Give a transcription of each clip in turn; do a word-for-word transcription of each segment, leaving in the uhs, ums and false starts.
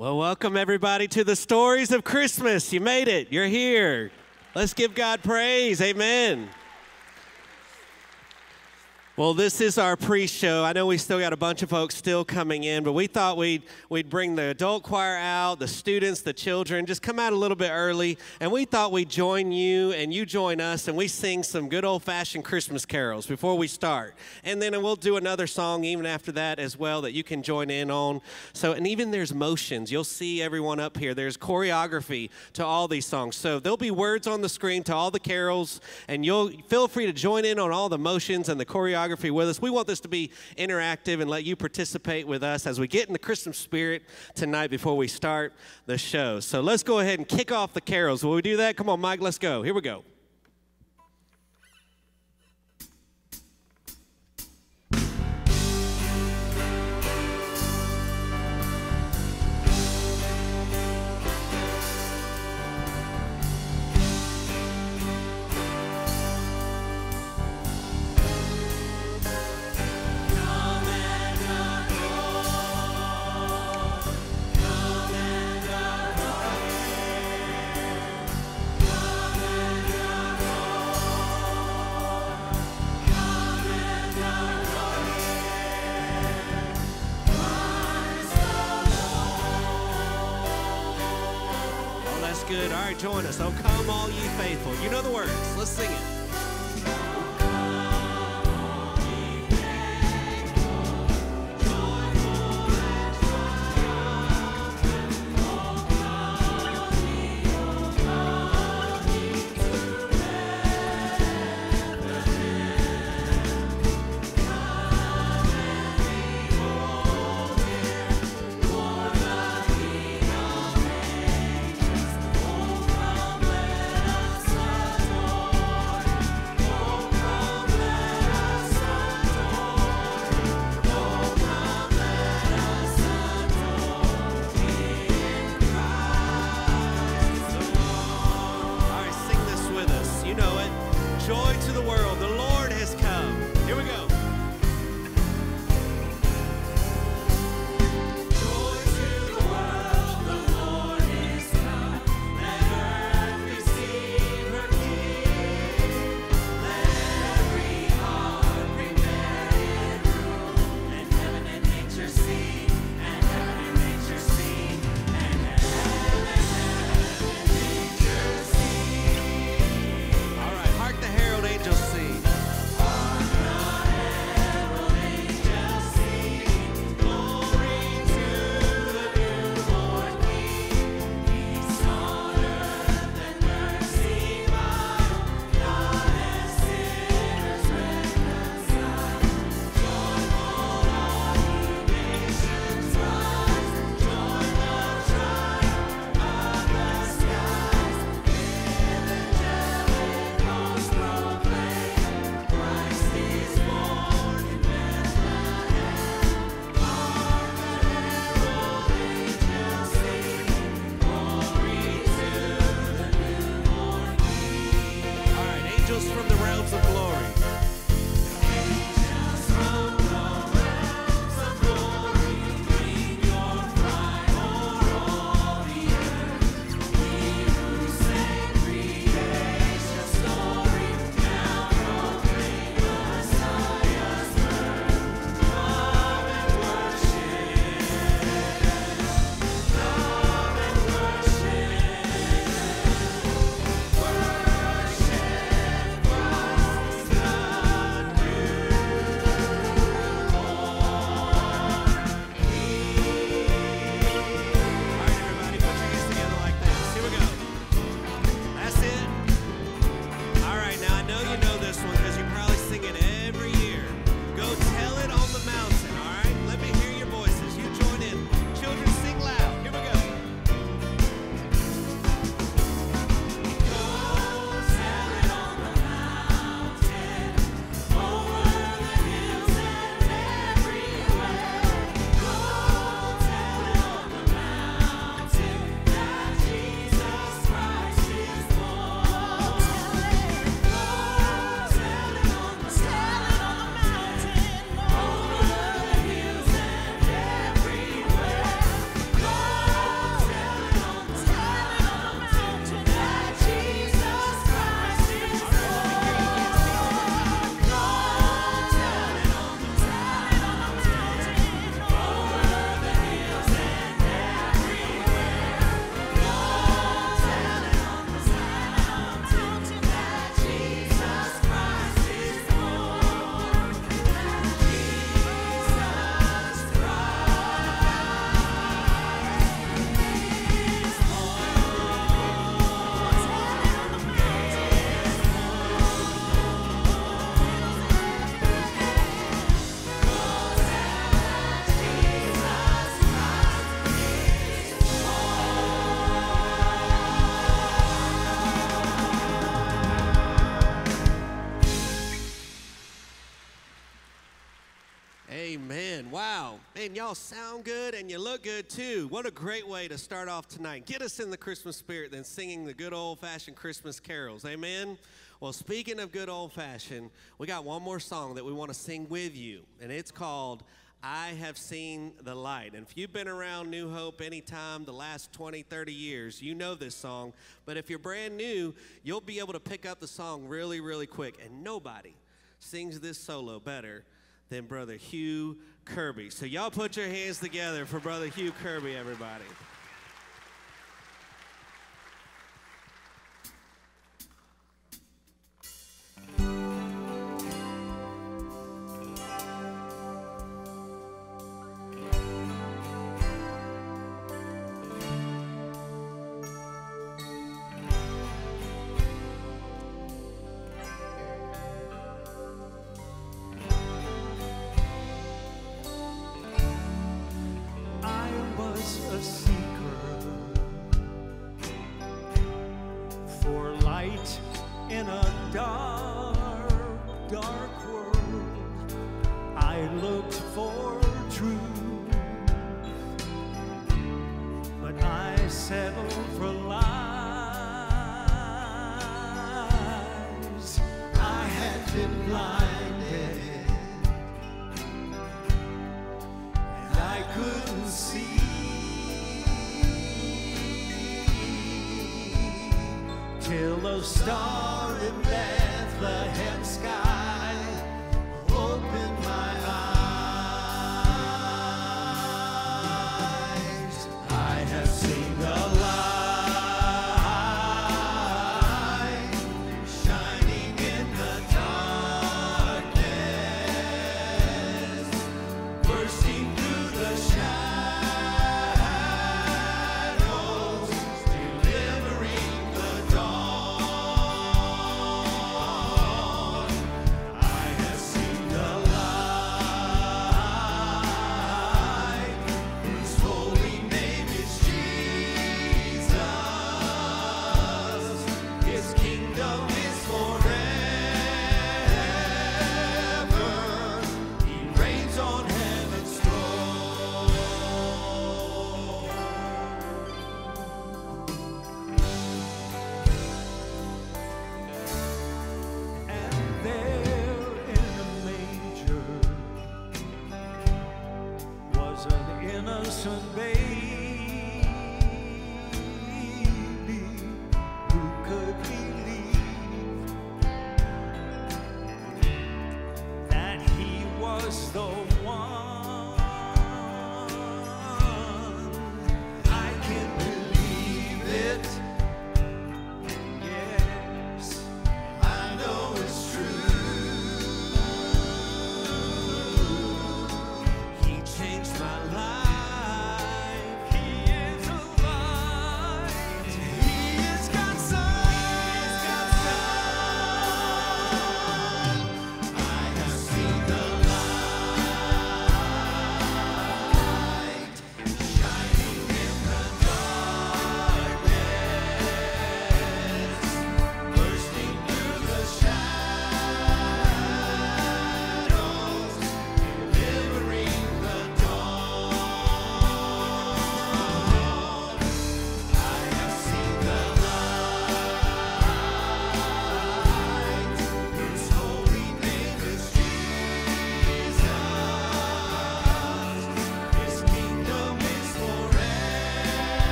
Well, welcome everybody to the Stories of Christmas. You made it. You're here. Let's give God praise. Amen. Well, this is our pre-show. I know we still got a bunch of folks still coming in, but we thought we'd, we'd bring the adult choir out, the students, the children, just come out a little bit early, and we thought we'd join you and you join us, and we sing some good old-fashioned Christmas carols before we start. And then we'll do another song even after that as well that you can join in on. So, and even there's motions. You'll see everyone up here. There's choreography to all these songs. So there'll be words on the screen to all the carols, and you'll feel free to join in on all the motions and the choreography with us. We want this to be interactive and let you participate with us as we get in the Christmas spirit tonight before we start the show. So let's go ahead and kick off the carols. Will we do that? Come on, Mike, let's go. Here we go. Good. All right, join us. Oh, come all ye faithful. You know the words. Let's sing it. Amen. Wow. Man, y'all sound good and you look good too. What a great way to start off tonight. Get us in the Christmas spirit than singing the good old-fashioned Christmas carols. Amen. Well, speaking of good old-fashioned, we got one more song that we want to sing with you, and it's called I Have Seen the Light. And if you've been around New Hope anytime the last twenty, thirty years, you know this song. But if you're brand new, you'll be able to pick up the song really, really quick. And nobody sings this solo better than Brother Hugh Kirby. So y'all put your hands together for Brother Hugh Kirby, everybody.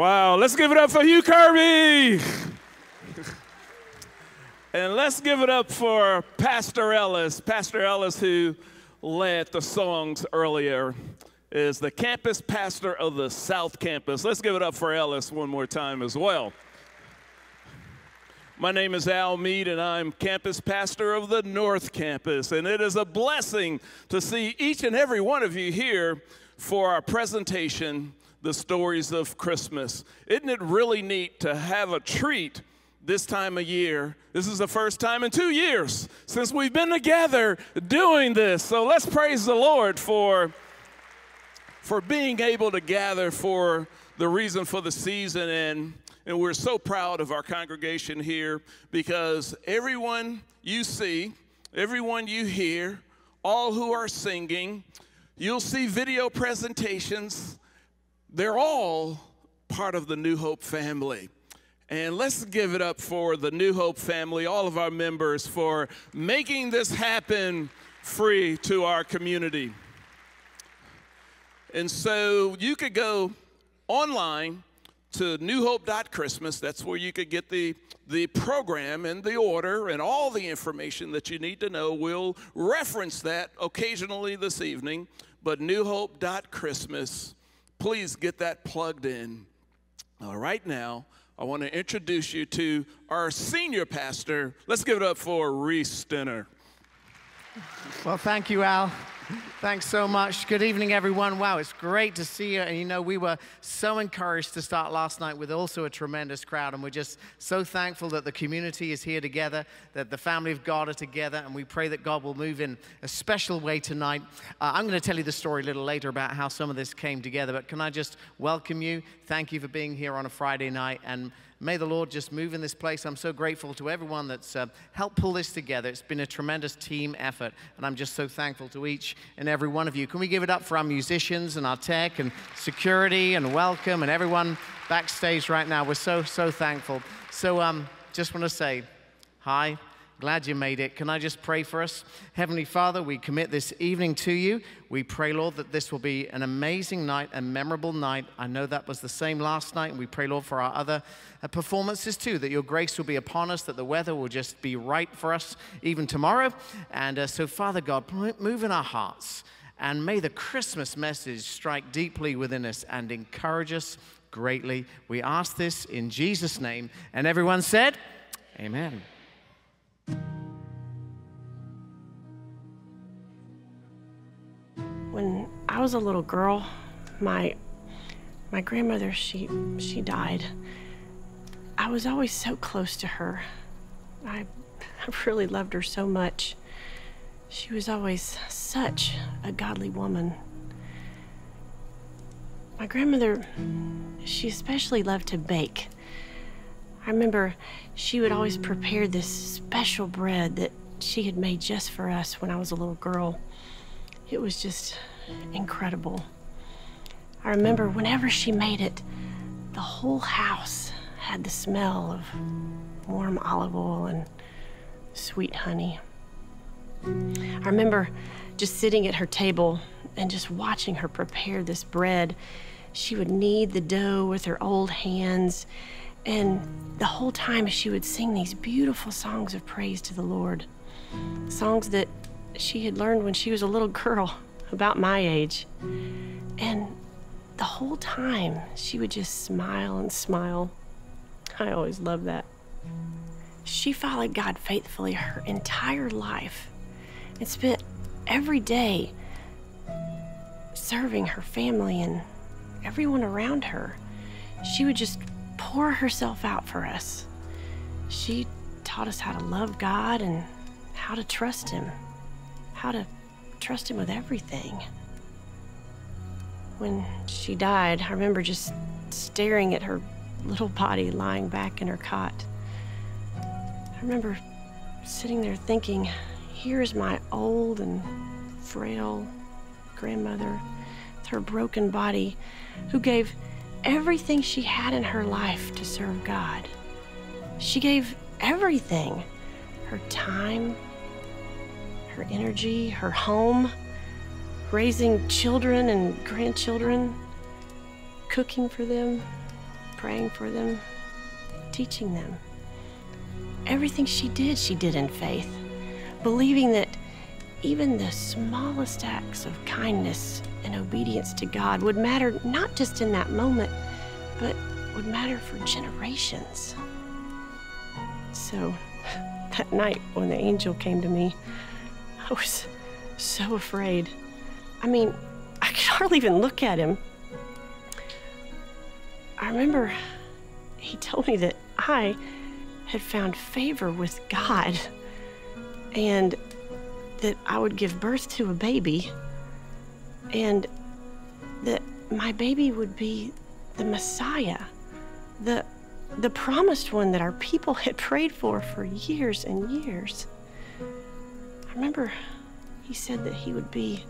Wow, let's give it up for Hugh Kirby. And let's give it up for Pastor Ellis. Pastor Ellis, who led the songs earlier, is the campus pastor of the South Campus. Let's give it up for Ellis one more time as well. My name is Al Mead, and I'm campus pastor of the North Campus. And it is a blessing to see each and every one of you here for our presentation, The Stories of Christmas. Isn't it really neat to have a treat this time of year? This is the first time in two years since we've been together doing this. So let's praise the Lord for, for being able to gather for the reason for the season. And And we're so proud of our congregation here, because everyone you see, everyone you hear, all who are singing, you'll see video presentations. They're all part of the New Hope family. And let's give it up for the New Hope family, all of our members, for making this happen free to our community. And so you could go online to new hope dot christmas. That's where you could get the, the program and the order and all the information that you need to know. We'll reference that occasionally this evening, but new hope dot christmas, please get that plugged in. All right, now I want to introduce you to our senior pastor. Let's give it up for Rhys Stenner. Well, thank you, Al. Thanks so much. Good evening, everyone. Wow, it's great to see you. And you know, we were so encouraged to start last night with also a tremendous crowd. And we're just so thankful that the community is here together, that the family of God are together. And we pray that God will move in a special way tonight. Uh, I'm going to tell you the story a little later about how some of this came together. But can I just welcome you? Thank you for being here on a Friday night. And may the Lord just move in this place. I'm so grateful to everyone that's uh, helped pull this together. It's been a tremendous team effort, and I'm just so thankful to each and every one of you. Can we give it up for our musicians and our tech and security and welcome and everyone backstage right now? We're so, so thankful. So um, just want to say hi. Glad you made it. Can I just pray for us? Heavenly Father, we commit this evening to you. We pray, Lord, that this will be an amazing night, a memorable night. I know that was the same last night, and we pray, Lord, for our other performances too, that your grace will be upon us, that the weather will just be right for us even tomorrow. And uh, so, Father God, move in our hearts, and may the Christmas message strike deeply within us and encourage us greatly. We ask this in Jesus' name, and everyone said, amen. When I was a little girl, my my grandmother, she she died. I was always so close to her. I, I really loved her so much. She was always such a godly woman. My grandmother, she especially loved to bake. I remember she would always prepare this special bread that she had made just for us when I was a little girl. It was just incredible. I remember whenever she made it, the whole house had the smell of warm olive oil and sweet honey. I remember just sitting at her table and just watching her prepare this bread. She would knead the dough with her old hands, and the whole time she would sing these beautiful songs of praise to the Lord, songs that she had learned when she was a little girl about my age. And the whole time she would just smile and smile. I always loved that. She followed God faithfully her entire life and spent every day serving her family and everyone around her. She would just pour herself out for us. She taught us how to love God and how to trust Him, how to trust Him with everything. When she died, I remember just staring at her little body lying back in her cot. I remember sitting there thinking, here's my old and frail grandmother with her broken body, who gave everything she had in her life to serve God. She gave everything, her time, her energy, her home, raising children and grandchildren, cooking for them, praying for them, teaching them. Everything she did, she did in faith, believing that even the smallest acts of kindness and obedience to God would matter not just in that moment, but would matter for generations. So that night when the angel came to me, I was so afraid. I mean, I could hardly even look at him. I remember he told me that I had found favor with God and that I would give birth to a baby and that my baby would be the Messiah, the, the promised one that our people had prayed for for years and years. I remember he said that he would be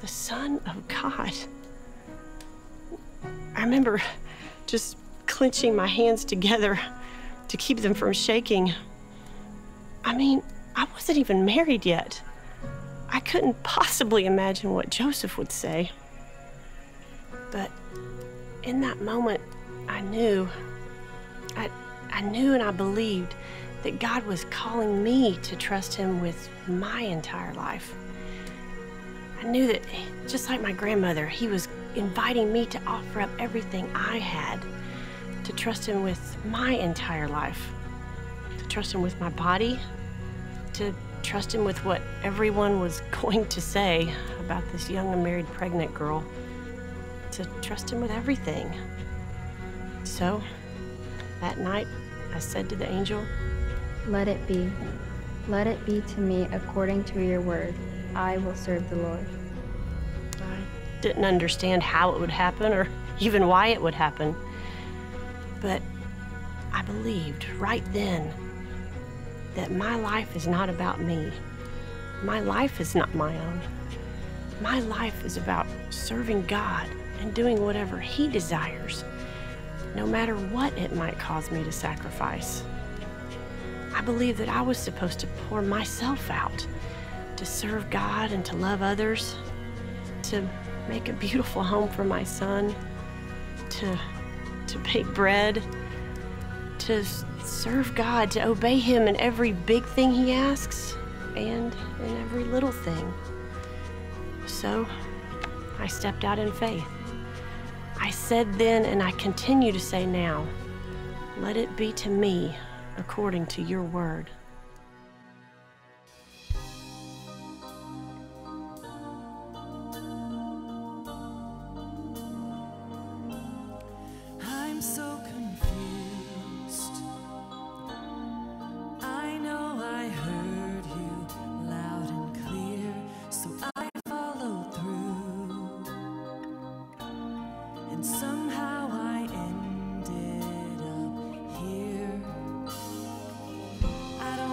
the Son of God. I remember just clenching my hands together to keep them from shaking. I mean, I wasn't even married yet. I couldn't possibly imagine what Joseph would say. But in that moment, I knew, I, I knew and I believed that God was calling me to trust him with my entire life. I knew that, just like my grandmother, he was inviting me to offer up everything I had, to trust him with my entire life, to trust him with my body, to trust him with what everyone was going to say about this young unmarried pregnant girl, to trust him with everything. So that night, I said to the angel, "Let it be. Let it be to me according to your word. I will serve the Lord." I didn't understand how it would happen or even why it would happen, but I believed right then that my life is not about me. My life is not my own. My life is about serving God and doing whatever he desires, no matter what it might cause me to sacrifice. I believed that I was supposed to pour myself out to serve God and to love others, to make a beautiful home for my son, to, to bake bread, to serve God, to obey him in every big thing he asks and in every little thing. So I stepped out in faith. I said then, and I continue to say now, let it be to me according to your word. I don't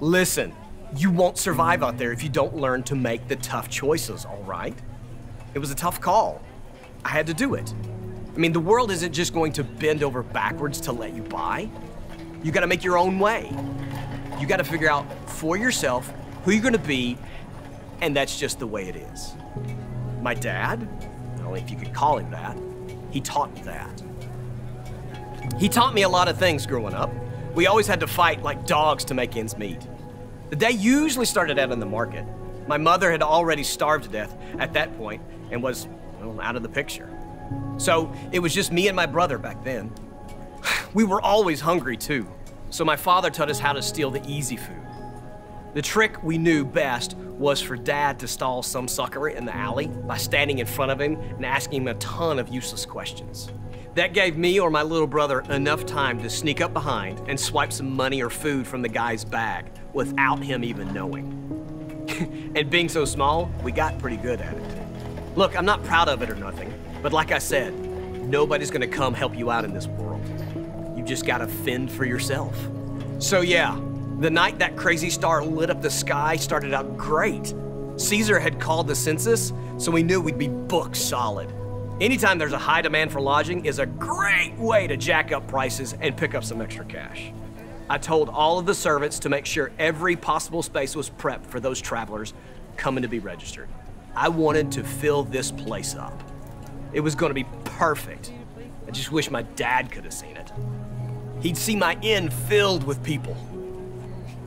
Listen, you won't survive out there if you don't learn to make the tough choices, all right? It was a tough call. I had to do it. I mean, the world isn't just going to bend over backwards to let you by. You gotta make your own way. You gotta figure out for yourself who you're gonna be, and that's just the way it is. My dad, well, if you could call him that, he taught me that. He taught me a lot of things growing up. We always had to fight like dogs to make ends meet. The day usually started out in the market. My mother had already starved to death at that point and was, well, out of the picture. So it was just me and my brother back then. We were always hungry too. So my father taught us how to steal the easy food. The trick we knew best was for Dad to stall some sucker in the alley by standing in front of him and asking him a ton of useless questions. That gave me or my little brother enough time to sneak up behind and swipe some money or food from the guy's bag without him even knowing. And being so small, we got pretty good at it. Look, I'm not proud of it or nothing, but like I said, nobody's gonna come help you out in this world. You just gotta fend for yourself. So yeah, the night that crazy star lit up the sky started out great. Caesar had called the census, so we knew we'd be booked solid. Anytime there's a high demand for lodging is a great way to jack up prices and pick up some extra cash. I told all of the servants to make sure every possible space was prepped for those travelers coming to be registered. I wanted to fill this place up. It was gonna be perfect. I just wish my dad could have seen it. He'd see my inn filled with people.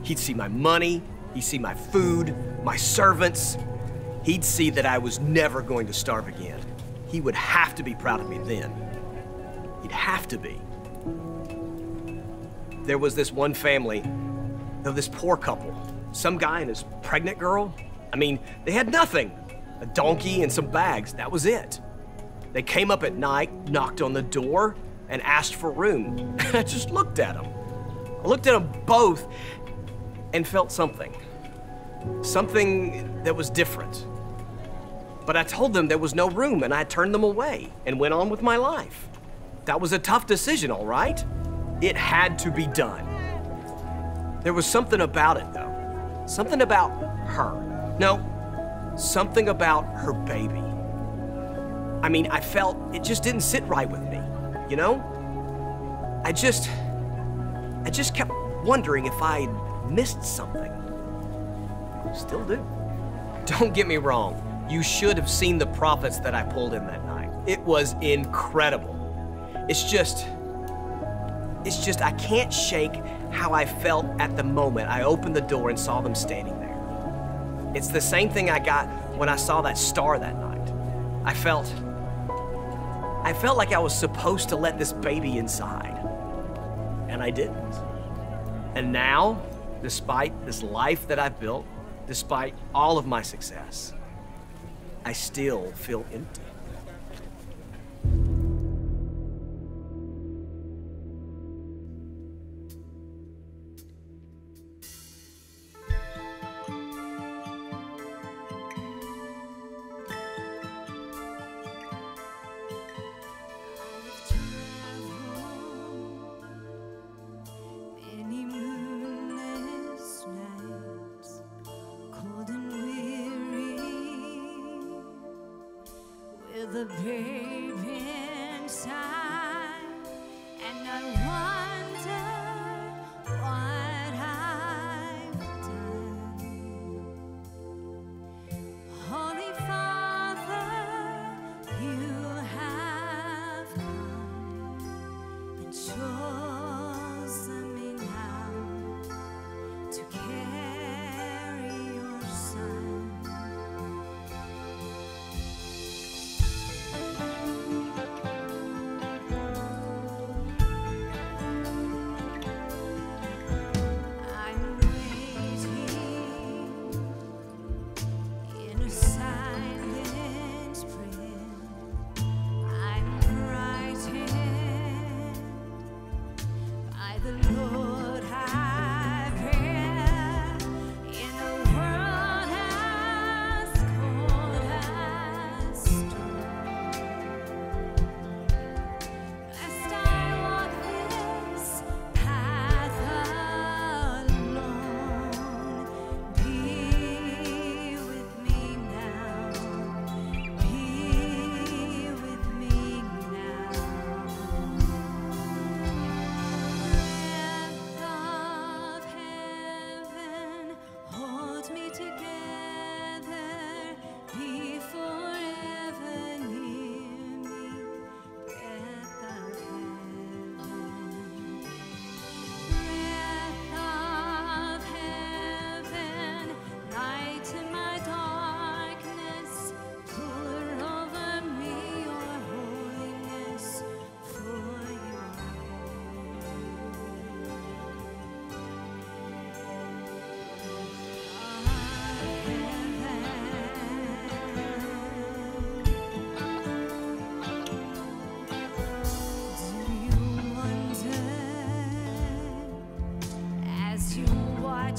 He'd see my money, he'd see my food, my servants. He'd see that I was never going to starve again. He would have to be proud of me then. He'd have to be. There was this one family, though, this poor couple, some guy and his pregnant girl. I mean, they had nothing, a donkey and some bags, that was it. They came up at night, knocked on the door, and asked for room. I just looked at them. I looked at them both, and felt something. Something that was different. But I told them there was no room and I turned them away and went on with my life. That was a tough decision, all right? It had to be done. There was something about it though. Something about her. No, something about her baby. I mean, I felt it just didn't sit right with me, you know? I just, I just kept wondering if I had missed something. Still do. Don't get me wrong. You should have seen the profits that I pulled in that night. It was incredible. It's just, it's just, I can't shake how I felt at the moment I opened the door and saw them standing there. It's the same thing I got when I saw that star that night. I felt, I felt like I was supposed to let this baby inside, and I didn't. And now, despite this life that I've built, despite all of my success, I still feel empty. Thank you.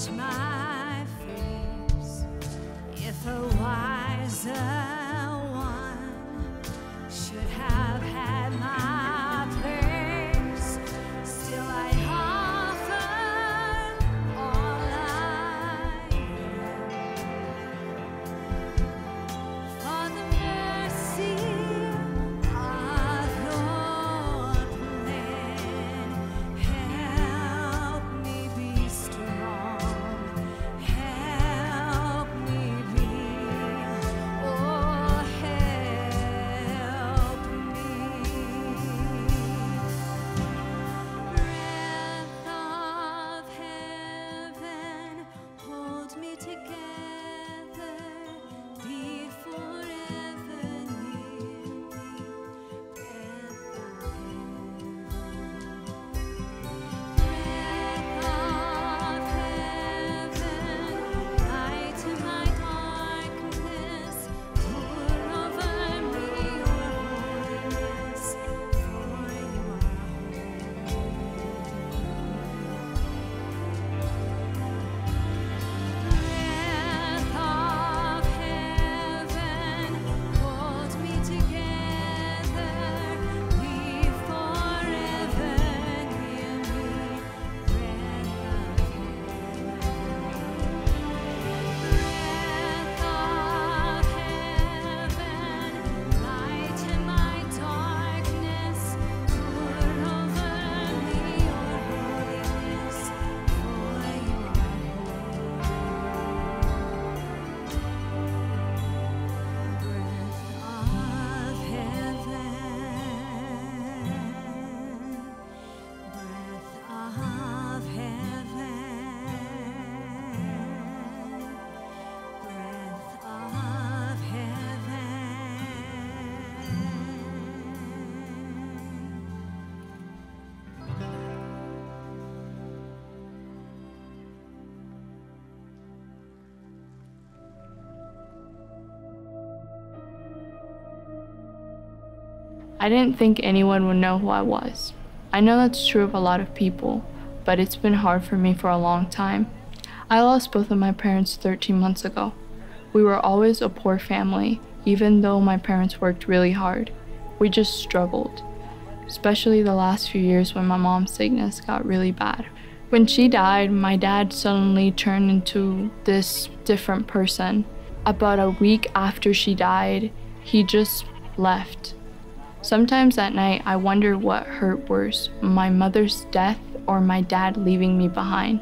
touch my face. If a wiser one should have had my place, still I offer all I am for the mercy of Lord man. Help me be strong, help me be, oh help me. Breath of heaven, hold me together, be forever near me. Breath of heaven, breath of heaven, light in my darkness, pour over me your holiness, for you are holy. Breath of heaven, hold me together, be forever near me. Breath of heaven, breath of heaven, light in my darkness, pour over me your holiness, for you are holy. Breath of heaven, breath of heaven, breath of heaven. I didn't think anyone would know who I was. I know that's true of a lot of people, but it's been hard for me for a long time. I lost both of my parents thirteen months ago. We were always a poor family, even though my parents worked really hard. We just struggled, especially the last few years when my mom's sickness got really bad. When she died, my dad suddenly turned into this different person. About a week after she died, he just left. Sometimes at night, I wonder what hurt worse, my mother's death or my dad leaving me behind.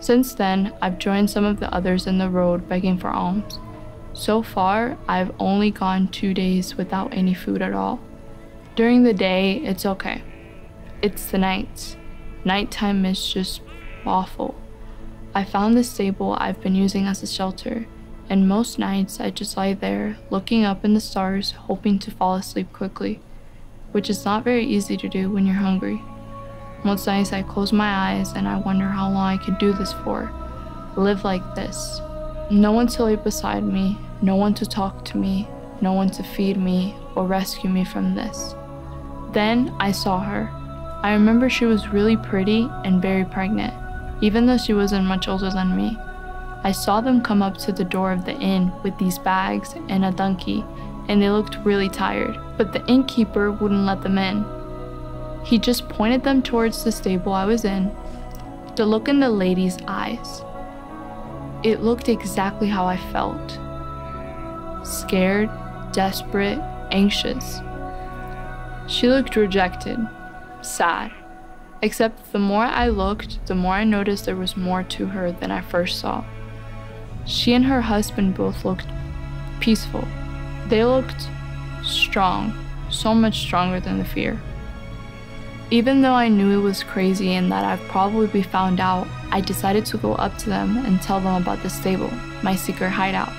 Since then, I've joined some of the others in the road begging for alms. So far, I've only gone two days without any food at all. During the day, it's okay. It's the nights. Nighttime is just awful. I found this stable I've been using as a shelter, and most nights I just lie there, looking up in the stars, hoping to fall asleep quickly, which is not very easy to do when you're hungry. Most nights I close my eyes and I wonder how long I could do this for, live like this. No one to lay beside me, no one to talk to me, no one to feed me or rescue me from this. Then I saw her. I remember she was really pretty and very pregnant, even though she wasn't much older than me. I saw them come up to the door of the inn with these bags and a donkey, and they looked really tired, but the innkeeper wouldn't let them in. He just pointed them towards the stable I was in. The look in the lady's eyes, it looked exactly how I felt. Scared, desperate, anxious. She looked rejected, sad. Except the more I looked, the more I noticed there was more to her than I first saw. She and her husband both looked peaceful. They looked strong, so much stronger than the fear. Even though I knew it was crazy and that I'd probably be found out, I decided to go up to them and tell them about the stable, my secret hideout.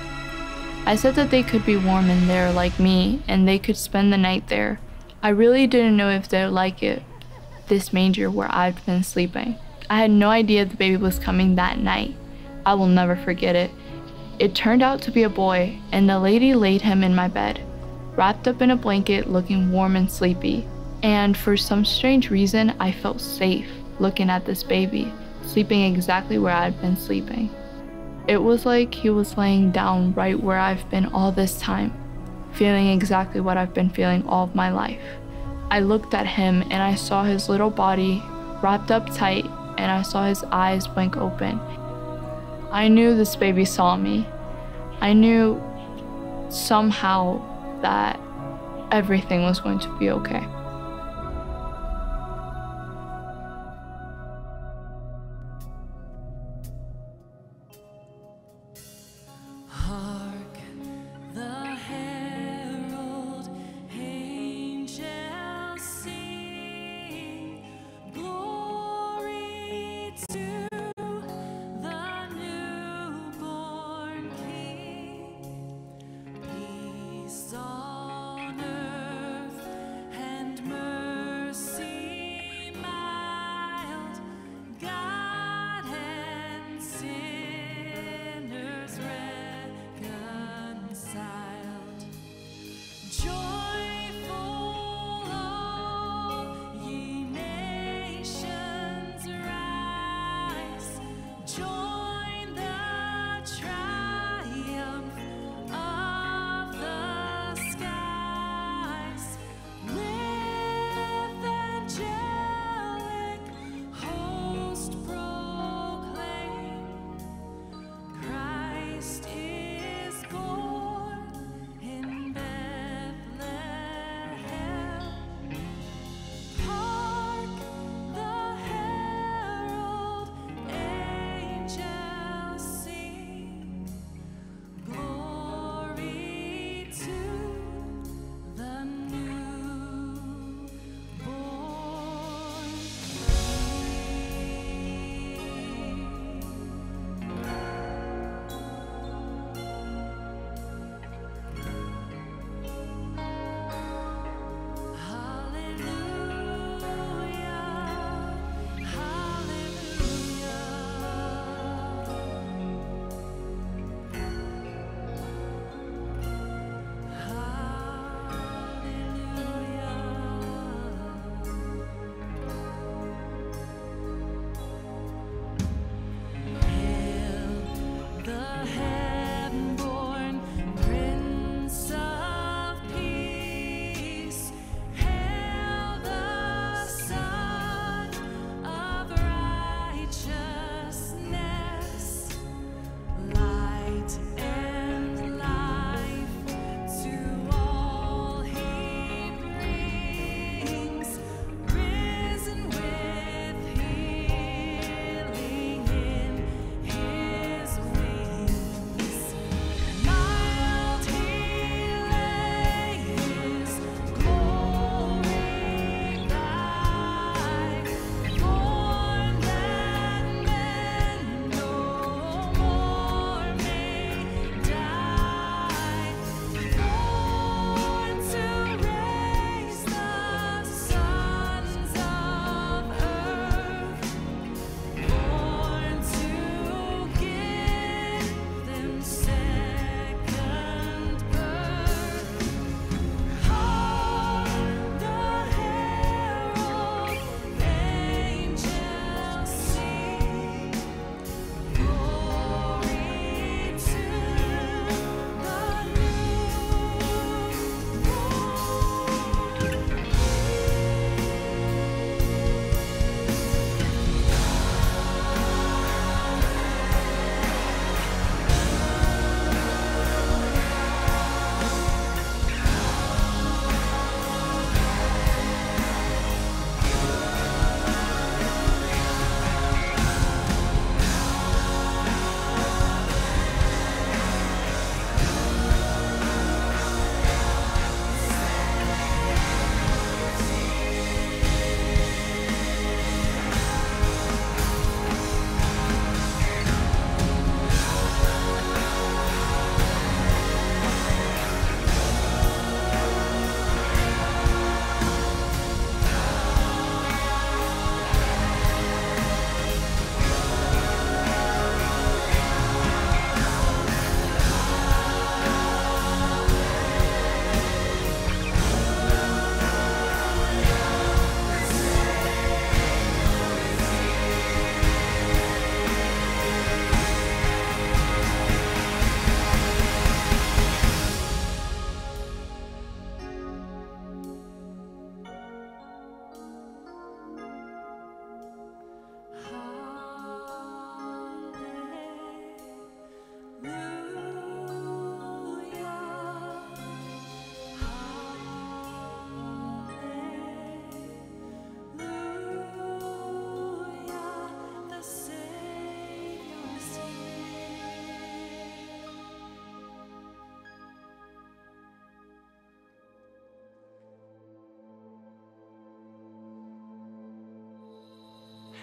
I said that they could be warm in there like me, and they could spend the night there. I really didn't know if they'd like it, this manger where I've been sleeping. I had no idea the baby was coming that night. I will never forget it. It turned out to be a boy, and the lady laid him in my bed, wrapped up in a blanket, looking warm and sleepy. And for some strange reason, I felt safe looking at this baby. sleeping exactly where I'd been sleeping. It was like he was laying down right where I've been all this time, feeling exactly what I've been feeling all of my life. I looked at him and I saw his little body wrapped up tight, and I saw his eyes blink open. I knew this baby saw me. I knew somehow that everything was going to be okay.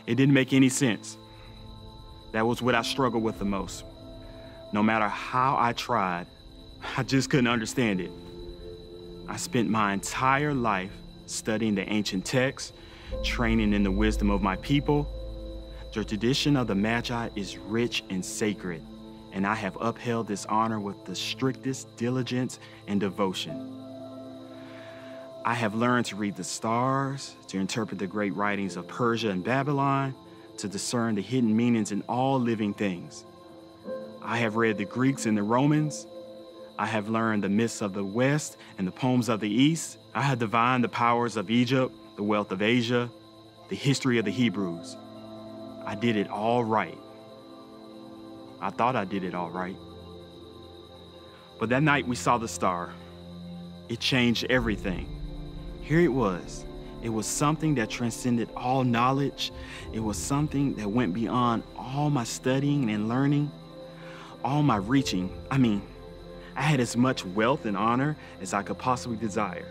It didn't make any sense. That was what I struggled with the most. No matter how I tried, I just couldn't understand it. I spent my entire life studying the ancient texts, training in the wisdom of my people. The tradition of the Magi is rich and sacred, and I have upheld this honor with the strictest diligence and devotion. I have learned to read the stars, to interpret the great writings of Persia and Babylon, to discern the hidden meanings in all living things. I have read the Greeks and the Romans. I have learned the myths of the West and the poems of the East. I have divined the powers of Egypt, the wealth of Asia, the history of the Hebrews. I did it all right. I thought I did it all right. But that night we saw the star. It changed everything. Here it was. It was something that transcended all knowledge. It was something that went beyond all my studying and learning, all my reaching. I mean, I had as much wealth and honor as I could possibly desire.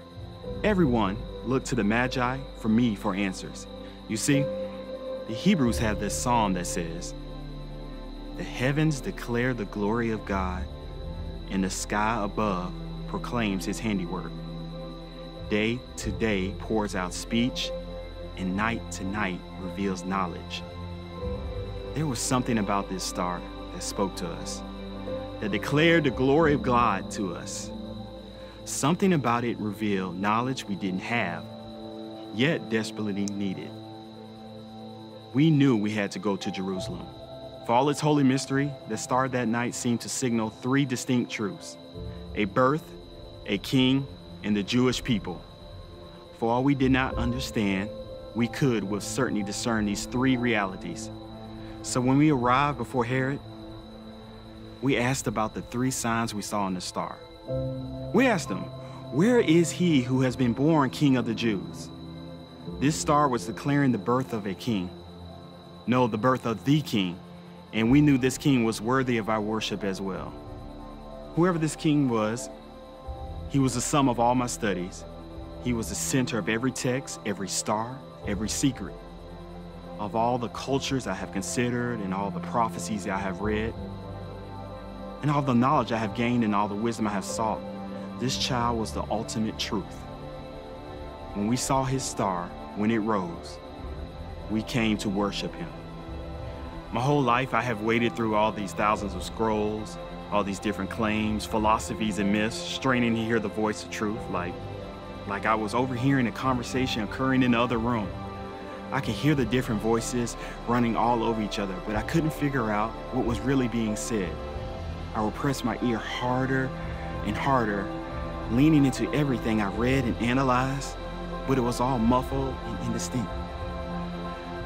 Everyone looked to the Magi for me for answers. You see, the Hebrews have this psalm that says, "The heavens declare the glory of God, and the sky above proclaims his handiwork. Day to day pours out speech, and night to night reveals knowledge." There was something about this star that spoke to us, that declared the glory of God to us. Something about it revealed knowledge we didn't have, yet desperately needed. We knew we had to go to Jerusalem. For all its holy mystery, the star that night seemed to signal three distinct truths: a birth, a king, and the Jewish people. For all we did not understand, we could with certainty discern these three realities. So when we arrived before Herod, we asked about the three signs we saw in the star. We asked him, "Where is he who has been born King of the Jews?" This star was declaring the birth of a king. No, the birth of the king. And we knew this king was worthy of our worship as well. Whoever this king was, he was the sum of all my studies. He was the center of every text, every star, every secret. Of all the cultures I have considered and all the prophecies I have read, and all the knowledge I have gained and all the wisdom I have sought, this child was the ultimate truth. When we saw his star, when it rose, we came to worship him. My whole life, I have waded through all these thousands of scrolls, all these different claims, philosophies, and myths, straining to hear the voice of truth, like, like I was overhearing a conversation occurring in the other room. I could hear the different voices running all over each other, but I couldn't figure out what was really being said. I would press my ear harder and harder, leaning into everything I read and analyzed, but it was all muffled and indistinct.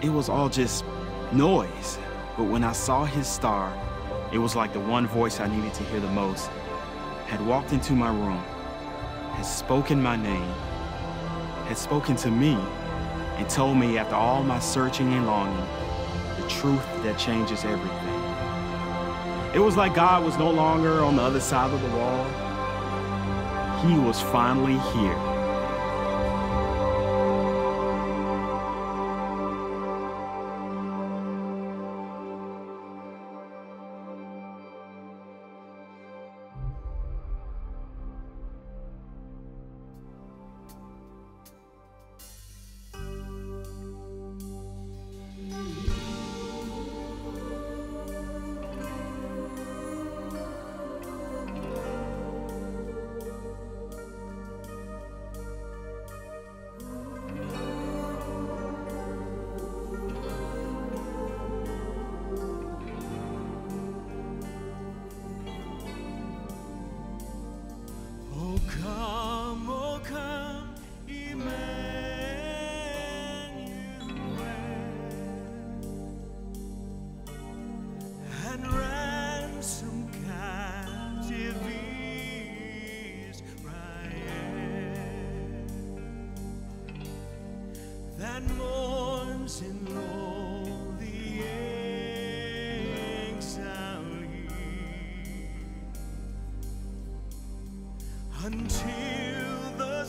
It was all just noise. But when I saw his star, it was like the one voice I needed to hear the most had walked into my room, had spoken my name, had spoken to me, and told me after all my searching and longing, the truth that changes everything. It was like God was no longer on the other side of the wall. He was finally here.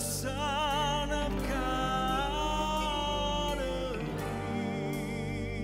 Son of God appears.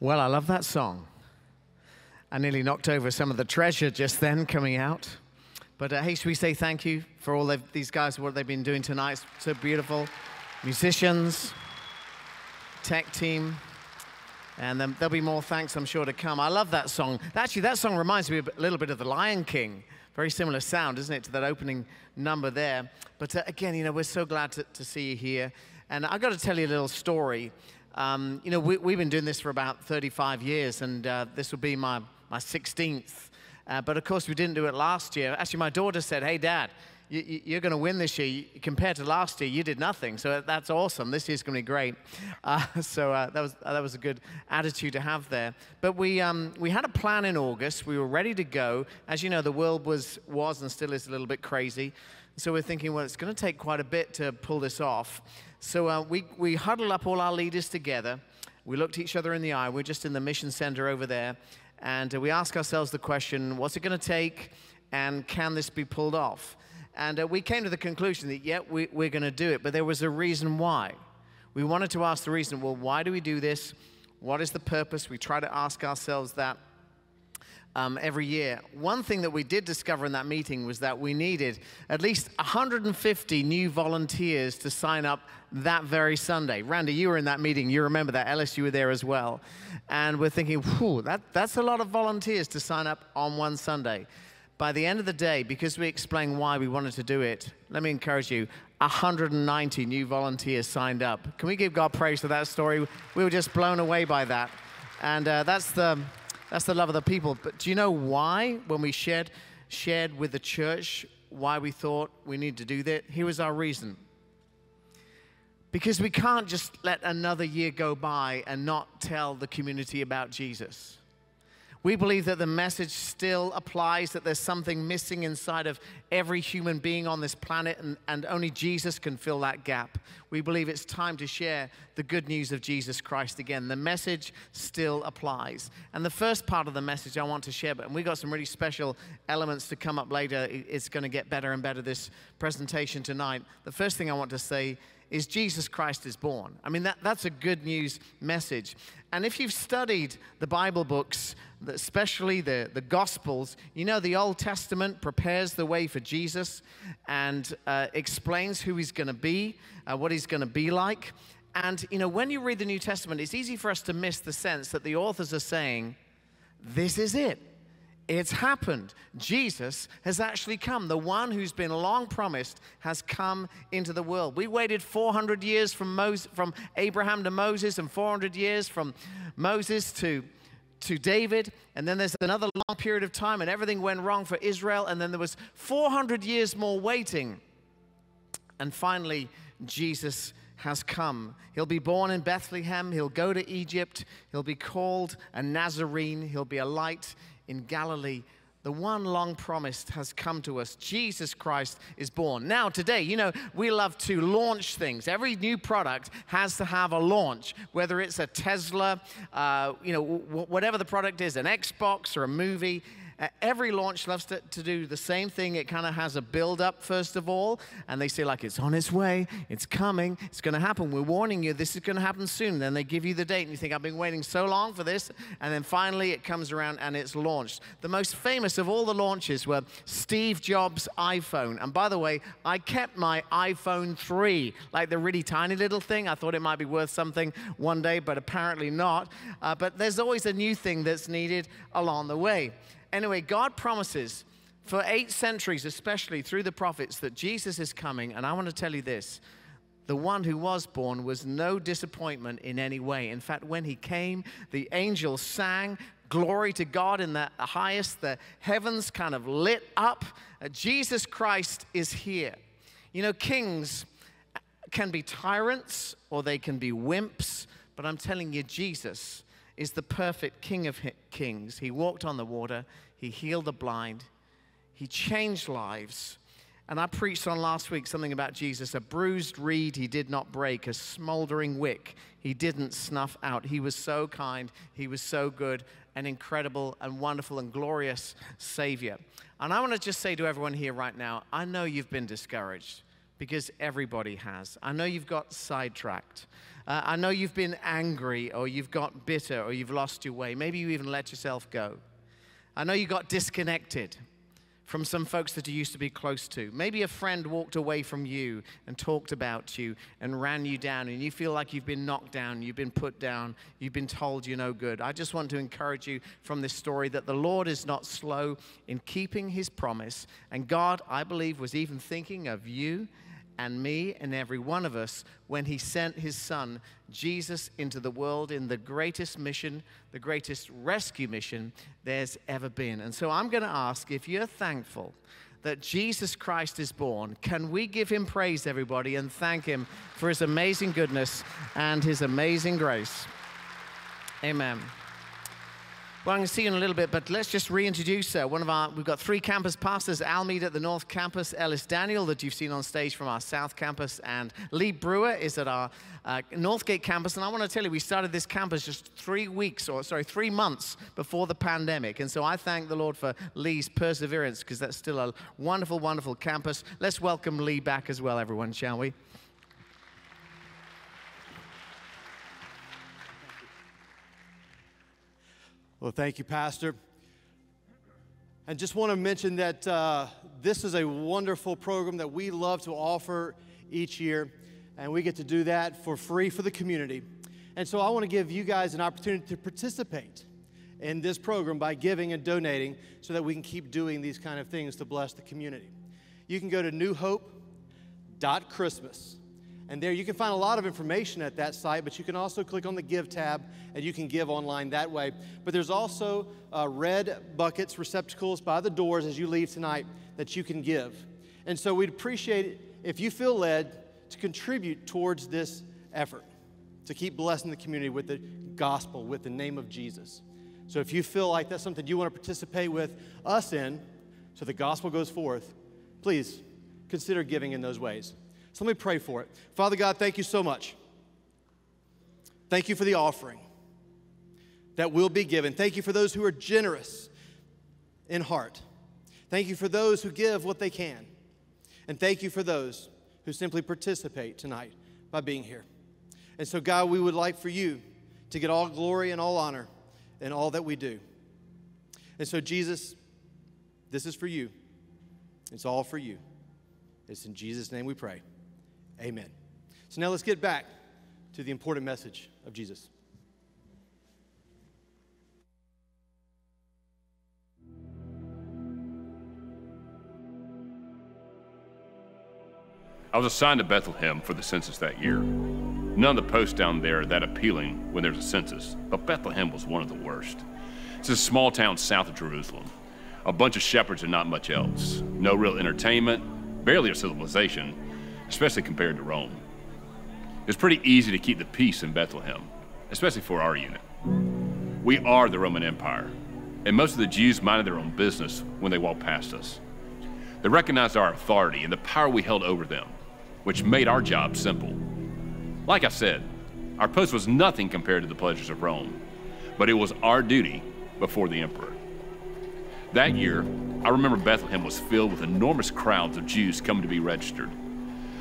Well, I love that song. I nearly knocked over some of the treasure just then coming out. But uh, hey, should we say thank you for all these guys, what they've been doing tonight. It's so beautiful. Musicians, tech team, and then there'll be more thanks, I'm sure, to come. I love that song. Actually, that song reminds me a little bit of The Lion King. Very similar sound, isn't it, to that opening number there. But uh, again, you know, we're so glad to, to see you here. And I've got to tell you a little story. Um, you know, we, we've been doing this for about thirty-five years, and uh, this will be my, my sixteenth. Uh, but, of course, we didn't do it last year. Actually, my daughter said, hey, Dad, you, you, you're going to win this year. Compared to last year, you did nothing. So that's awesome. This year's going to be great. Uh, so uh, that was uh, that was a good attitude to have there. But we um, we had a plan in August. We were ready to go. As you know, the world was, was and still is a little bit crazy. So we're thinking, well, it's going to take quite a bit to pull this off. So uh, we, we huddled up all our leaders together. We looked each other in the eye. We're just in the mission center over there. And uh, we asked ourselves the question, what's it going to take? And can this be pulled off? And uh, we came to the conclusion that, yeah, we, we're going to do it. But there was a reason why. We wanted to ask the reason, well, why do we do this? What is the purpose? We try to ask ourselves that um, every year. One thing that we did discover in that meeting was that we needed at least one hundred fifty new volunteers to sign up that very Sunday. Randy, you were in that meeting. You remember that. Ellis, you were there as well. And we're thinking, whew, that, that's a lot of volunteers to sign up on one Sunday. By the end of the day, because we explained why we wanted to do it, let me encourage you, one hundred ninety new volunteers signed up. Can we give God praise for that story? We were just blown away by that. And uh, that's, the, that's the love of the people. But do you know why, when we shared, shared with the church why we thought we need to do that? Here was our reason. Because we can't just let another year go by and not tell the community about Jesus. We believe that the message still applies, that there's something missing inside of every human being on this planet, and, and only Jesus can fill that gap. We believe it's time to share the good news of Jesus Christ again. The message still applies. And the first part of the message I want to share, but, and we've got some really special elements to come up later. It's going to get better and better, this presentation tonight. The first thing I want to say is Jesus Christ is born. I mean, that, that's a good news message. And if you've studied the Bible books, especially the, the Gospels, you know the Old Testament prepares the way for Jesus and uh, explains who he's going to be, uh, what he's going to be like. And, you know, when you read the New Testament, it's easy for us to miss the sense that the authors are saying, this is it. It's happened. Jesus has actually come. The one who's been long promised has come into the world. We waited four hundred years from, Moses, from Abraham to Moses, and four hundred years from Moses to, to David. And then there's another long period of time, and everything went wrong for Israel. And then there was four hundred years more waiting. And finally, Jesus has come. He'll be born in Bethlehem. He'll go to Egypt. He'll be called a Nazarene. He'll be a light in Galilee. The one long promised has come to us. Jesus Christ is born. Now, today, you know, we love to launch things. Every new product has to have a launch, whether it's a Tesla, uh, you know, w whatever the product is, an Xbox or a movie. Uh, every launch loves to, to do the same thing. It kind of has a build-up, first of all, and they say, like, it's on its way, it's coming, it's going to happen. We're warning you, this is going to happen soon. Then they give you the date, and you think, I've been waiting so long for this, and then finally it comes around and it's launched. The most famous of all the launches were Steve Jobs' iPhone. And by the way, I kept my iPhone three, like the really tiny little thing. I thought it might be worth something one day, but apparently not. Uh, but there's always a new thing that's needed along the way. Anyway, God promises for eight centuries, especially through the prophets, that Jesus is coming. And I want to tell you this. The one who was born was no disappointment in any way. In fact, when he came, the angels sang, glory to God in the highest. The heavens kind of lit up. Jesus Christ is here. You know, kings can be tyrants or they can be wimps. But I'm telling you, Jesus is the perfect King of kings. He walked on the water. He healed the blind. He changed lives. And I preached on last week something about Jesus. A bruised reed he did not break. A smoldering wick he didn't snuff out. He was so kind. He was so good. An incredible and wonderful and glorious Savior. And I want to just say to everyone here right now, I know you've been discouraged. because everybody has. I know you've got sidetracked. Uh, I know you've been angry, or you've got bitter, or you've lost your way. Maybe you even let yourself go. I know you got disconnected from some folks that you used to be close to. Maybe a friend walked away from you and talked about you and ran you down, and you feel like you've been knocked down, you've been put down, you've been told you're no good. I just want to encourage you from this story that the Lord is not slow in keeping his promise, and God, I believe, was even thinking of you and me and every one of us when he sent his son, Jesus, into the world in the greatest mission, the greatest rescue mission there's ever been. And so I'm gonna ask, if you're thankful that Jesus Christ is born, can we give him praise, everybody, and thank him for his amazing goodness and his amazing grace? Amen. Well, I'm going to see you in a little bit, but let's just reintroduce her. One of our, we've got three campus pastors, Al Mead at the North Campus, Ellis Daniel that you've seen on stage from our South Campus, and Lee Brewer is at our uh, Northgate Campus. And I want to tell you, we started this campus just three weeks, or sorry, three months before the pandemic. And so I thank the Lord for Lee's perseverance, because that's still a wonderful, wonderful campus. Let's welcome Lee back as well, everyone, shall we? Well, thank you, Pastor. I just want to mention that uh, this is a wonderful program that we love to offer each year, and we get to do that for free for the community. And so I want to give you guys an opportunity to participate in this program by giving and donating so that we can keep doing these kind of things to bless the community. You can go to new hope dot christmas. And there you can find a lot of information at that site, but you can also click on the Give tab and you can give online that way. But there's also uh, red buckets, receptacles by the doors as you leave tonight that you can give. And so we'd appreciate it if you feel led to contribute towards this effort to keep blessing the community with the gospel, with the name of Jesus. So if you feel like that's something you want to participate with us in so the gospel goes forth, please consider giving in those ways. So let me pray for it. Father God, thank you so much. Thank you for the offering that will be given. Thank you for those who are generous in heart. Thank you for those who give what they can. And thank you for those who simply participate tonight by being here. And so, God, we would like for you to get all glory and all honor in all that we do. And so, Jesus, this is for you. It's all for you. It's in Jesus' name we pray. Amen. So now let's get back to the important message of Jesus. I was assigned to Bethlehem for the census that year. None of the posts down there are that appealing when there's a census, but Bethlehem was one of the worst. It's a small town south of Jerusalem. A bunch of shepherds and not much else. No real entertainment, barely a civilization, especially compared to Rome. It's pretty easy to keep the peace in Bethlehem, especially for our unit. We are the Roman Empire, and most of the Jews minded their own business when they walked past us. They recognized our authority and the power we held over them, which made our job simple. Like I said, our post was nothing compared to the pleasures of Rome, but it was our duty before the emperor. That year, I remember Bethlehem was filled with enormous crowds of Jews coming to be registered.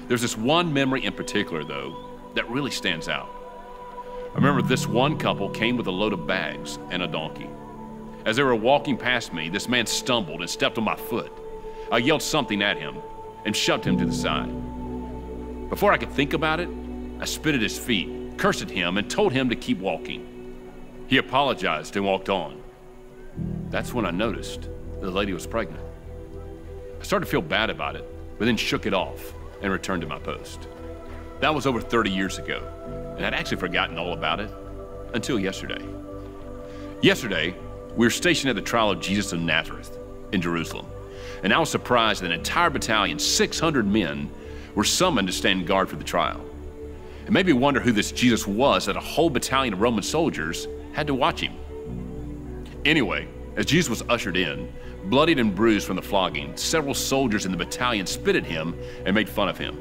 There's this one memory in particular, though, that really stands out. I remember this one couple came with a load of bags and a donkey. As they were walking past me, this man stumbled and stepped on my foot. I yelled something at him and shoved him to the side. Before I could think about it, I spit at his feet, cursed at him, and told him to keep walking. He apologized and walked on. That's when I noticed the lady was pregnant. I started to feel bad about it, but then shook it off and returned to my post. That was over thirty years ago, and I'd actually forgotten all about it until yesterday. Yesterday, we were stationed at the trial of Jesus of Nazareth in Jerusalem, and I was surprised that an entire battalion, six hundred men, were summoned to stand guard for the trial. It made me wonder who this Jesus was that a whole battalion of Roman soldiers had to watch him. Anyway, as Jesus was ushered in, bloodied and bruised from the flogging, several soldiers in the battalion spit at him and made fun of him.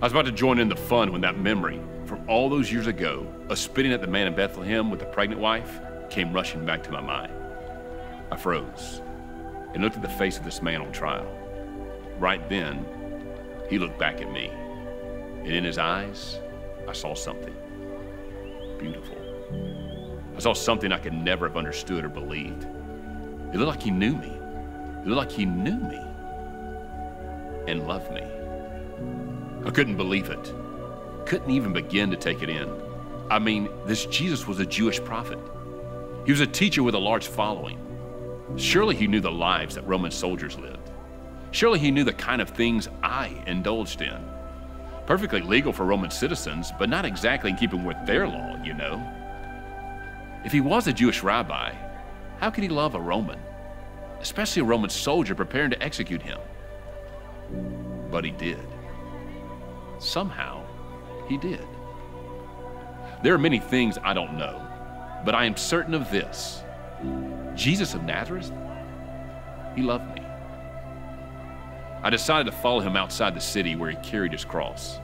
I was about to join in the fun when that memory from all those years ago of spitting at the man in Bethlehem with the pregnant wife came rushing back to my mind. I froze and looked at the face of this man on trial. Right then, He looked back at me, and in his eyes, I saw something beautiful. I saw something I could never have understood or believed. It looked like he knew me. It looked like he knew me and loved me. I couldn't believe it. Couldn't even begin to take it in. I mean, this Jesus was a Jewish prophet. He was a teacher with a large following. Surely he knew the lives that Roman soldiers lived. Surely he knew the kind of things I indulged in. Perfectly legal for Roman citizens, but not exactly in keeping with their law, you know. If he was a Jewish rabbi, how could he love a Roman, especially a Roman soldier preparing to execute him? But he did. Somehow, he did. There are many things I don't know, but I am certain of this. Jesus of Nazareth, he loved me. I decided to follow him outside the city where he carried his cross.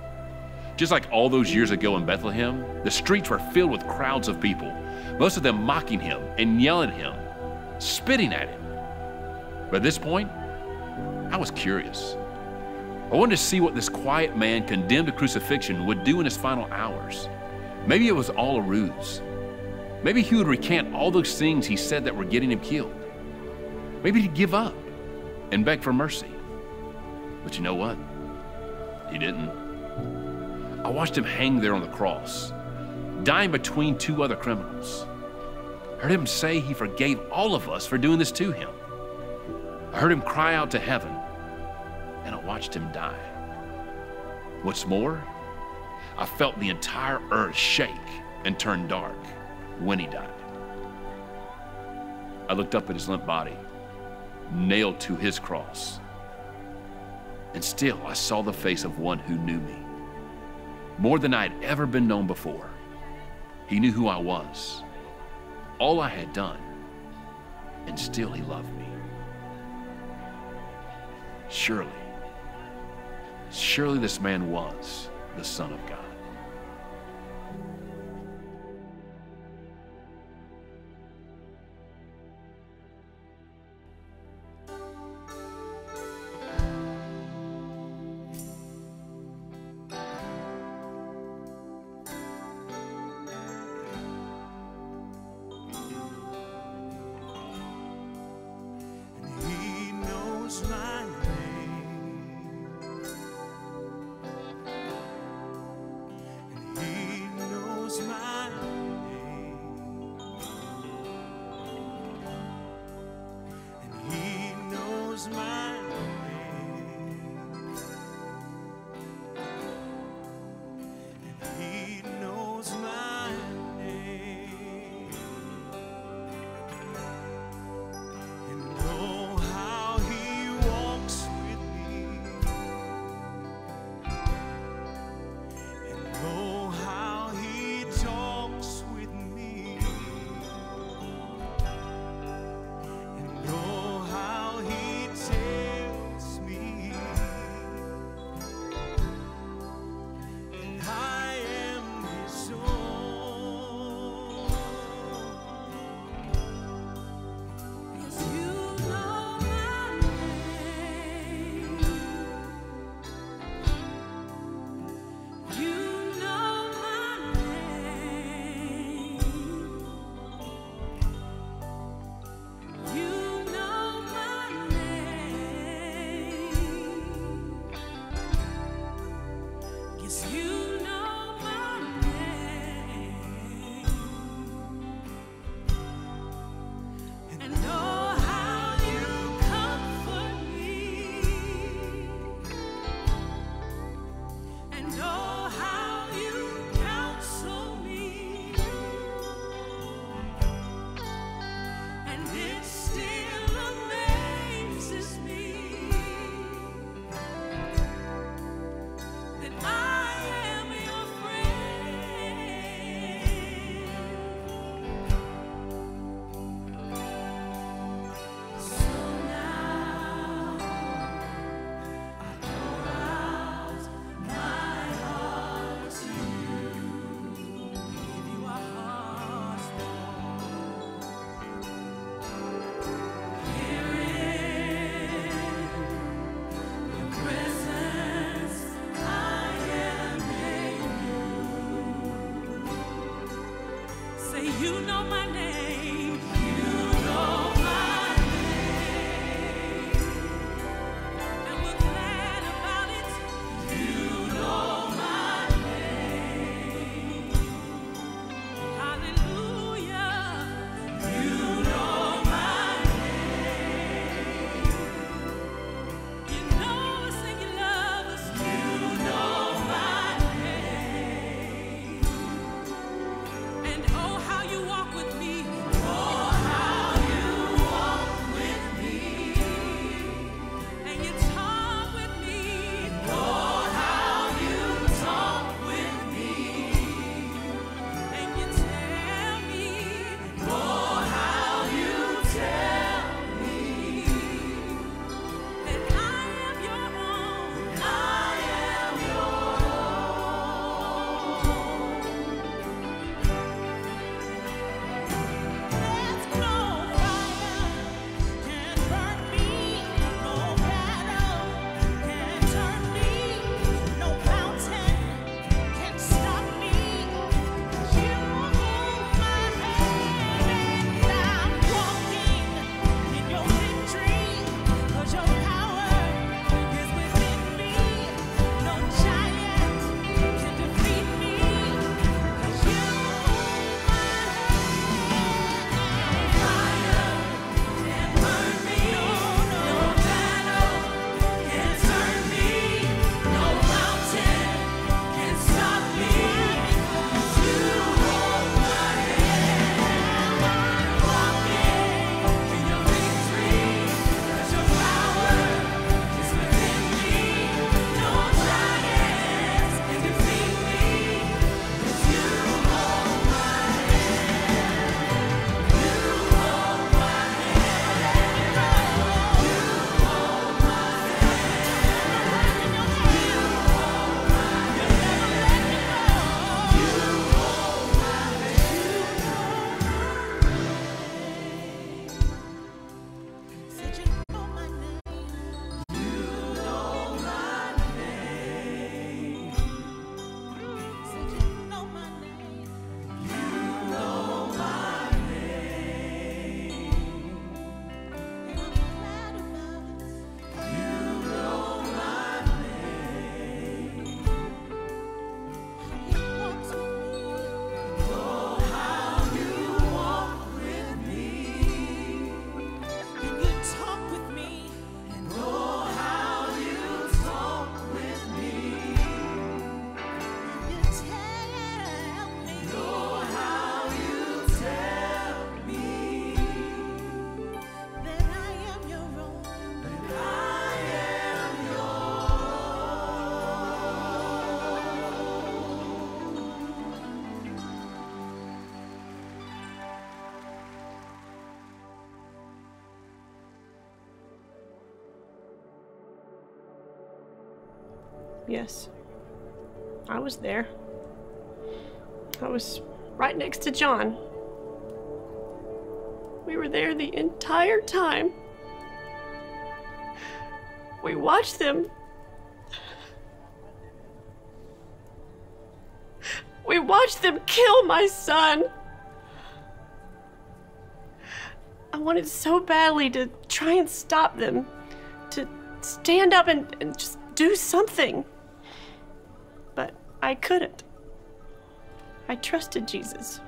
Just like all those years ago in Bethlehem, the streets were filled with crowds of people, most of them mocking him and yelling at him, spitting at him. But at this point, I was curious. I wanted to see what this quiet man condemned to crucifixion would do in his final hours. Maybe it was all a ruse. Maybe he would recant all those things he said that were getting him killed. Maybe he'd give up and beg for mercy. But you know what? He didn't. I watched him hang there on the cross, dying between two other criminals. I heard him say he forgave all of us for doing this to him. I heard him cry out to heaven, and I watched him die. What's more, I felt the entire earth shake and turn dark when he died. I looked up at his limp body, nailed to his cross, and still I saw the face of one who knew me, more than I had ever been known before. He knew who I was, all I had done, and still he loved me. Surely, surely this man was the Son of God. Yes. I was there. I was right next to John. We were there the entire time. We watched them. We watched them kill my son. I wanted so badly to try and stop them, to stand up and, and just do something. But I couldn't. I trusted Jesus.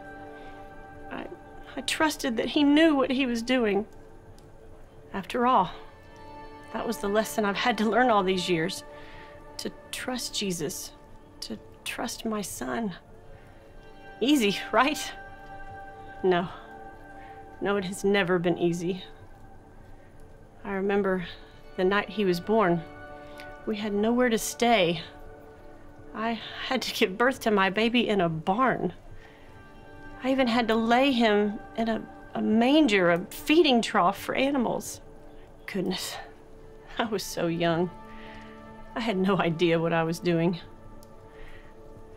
I, I trusted that he knew what he was doing. After all, that was the lesson I've had to learn all these years, to trust Jesus, to trust my son. Easy, right? No. No, it has never been easy. I remember the night he was born. We had nowhere to stay. I had to give birth to my baby in a barn. I even had to lay him in a, a manger, a feeding trough for animals. Goodness, I was so young. I had no idea what I was doing.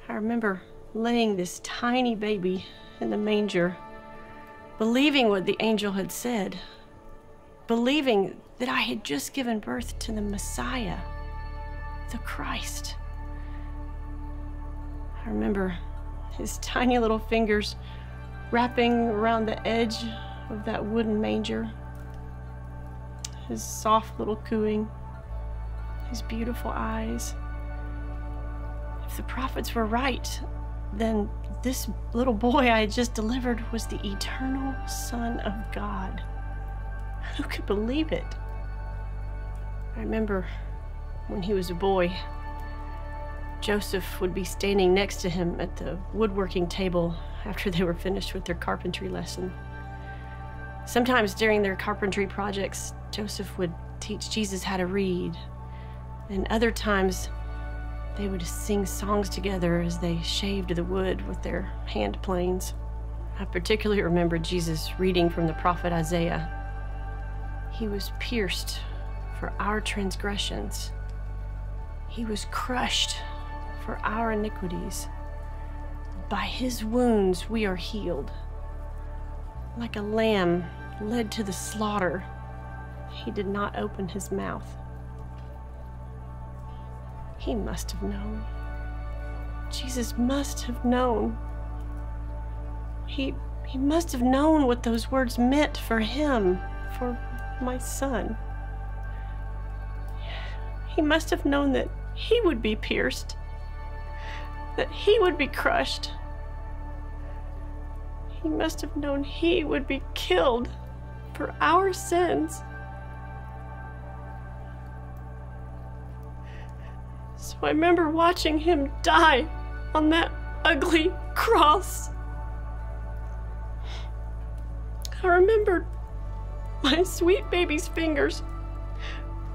I remember laying this tiny baby in the manger, believing what the angel had said, believing that I had just given birth to the Messiah, the Christ. I remember his tiny little fingers wrapping around the edge of that wooden manger, his soft little cooing, his beautiful eyes. If the prophets were right, then this little boy I had just delivered was the eternal Son of God. Who could believe it? I remember when he was a boy, Joseph would be standing next to him at the woodworking table after they were finished with their carpentry lesson. Sometimes during their carpentry projects, Joseph would teach Jesus how to read, and other times they would sing songs together as they shaved the wood with their hand planes. I particularly remember Jesus reading from the prophet Isaiah. He was pierced for our transgressions. He was crushed for our iniquities. By his wounds we are healed. Like a lamb led to the slaughter, he did not open his mouth. He must have known. Jesus must have known. He, he must have known what those words meant for him, for my son. He must have known that he would be pierced, that he would be crushed. He must have known he would be killed for our sins. So I remember watching him die on that ugly cross. I remember my sweet baby's fingers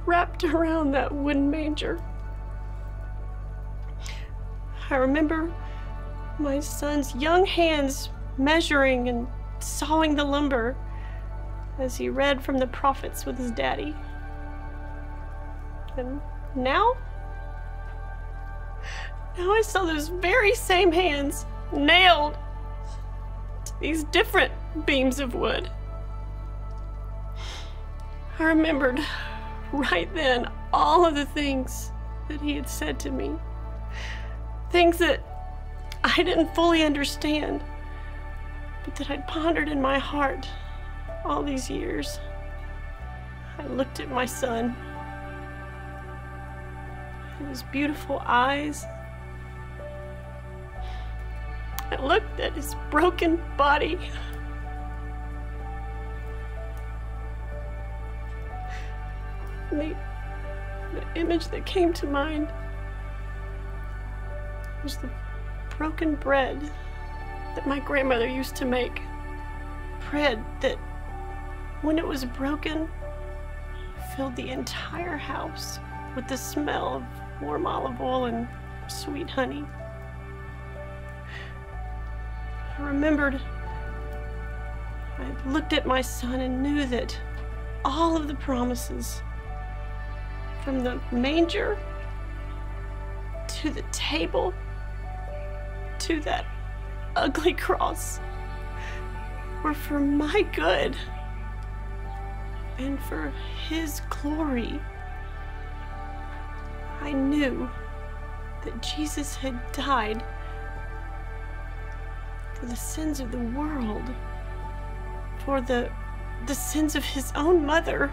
wrapped around that wooden manger. I remember my son's young hands measuring and sawing the lumber as he read from the prophets with his daddy. And now? Now I saw those very same hands nailed to these different beams of wood. I remembered right then all of the things that he had said to me, things that I didn't fully understand, but that I'd pondered in my heart all these years. I looked at my son, and his beautiful eyes. I looked at his broken body. The, the image that came to mind was the broken bread that my grandmother used to make. Bread that, when it was broken, filled the entire house with the smell of warm olive oil and sweet honey. I remembered, I looked at my son and knew that all of the promises, from the manger to the table, to that ugly cross, were for my good and for His glory. I knew that Jesus had died for the sins of the world, for the, the sins of His own mother,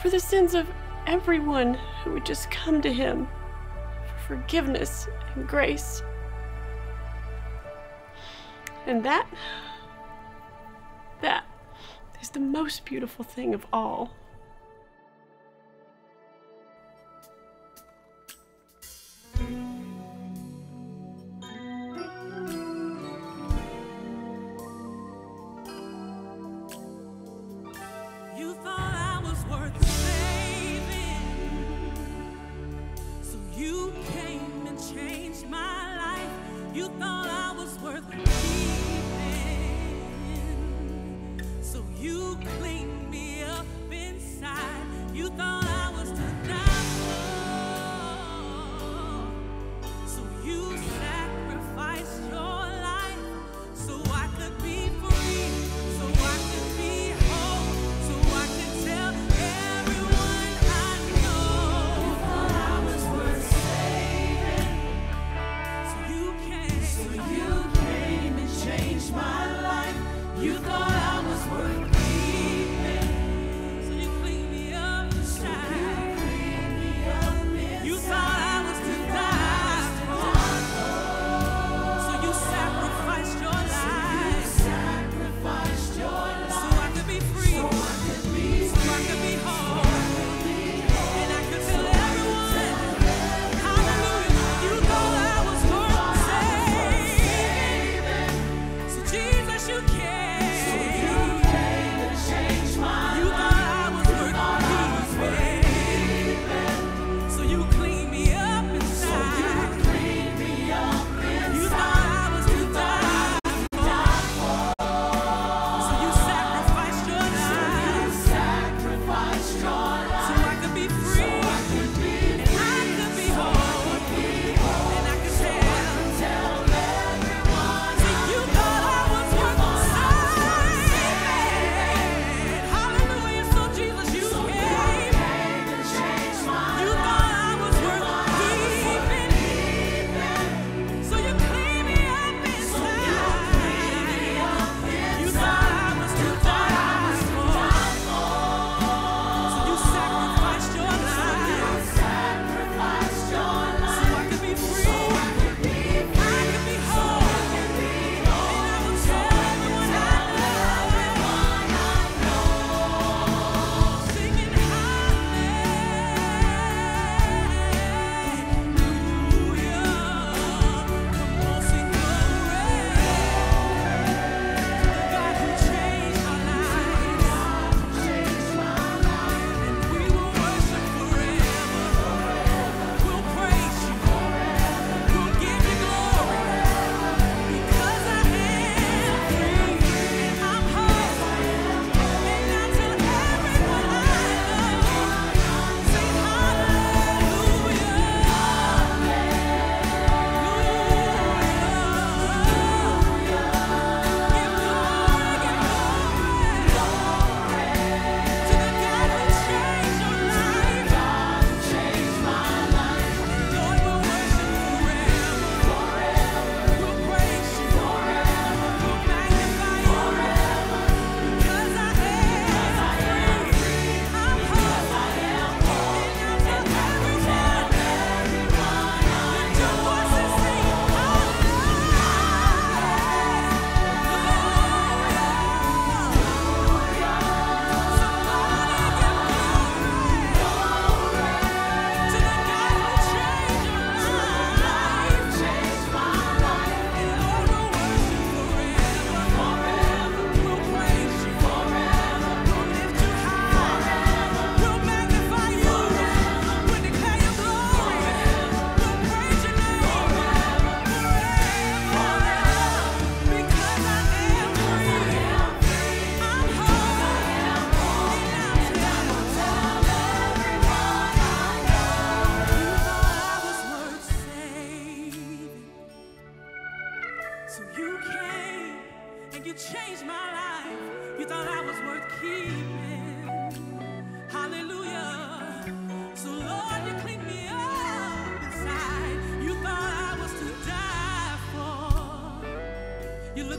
for the sins of everyone who would just come to Him for forgiveness and grace. And that, that is the most beautiful thing of all. You clean me up in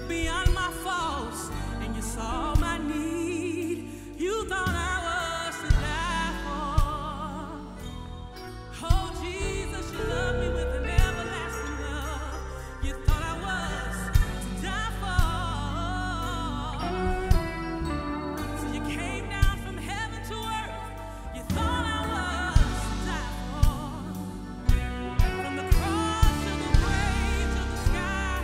looked beyond my faults and you saw my need. You thought I was to die for. Oh, Jesus, you love me with an everlasting love. You thought I was to die for. So you came down from heaven to earth. You thought I was to die for. From the cross to the grave to the sky.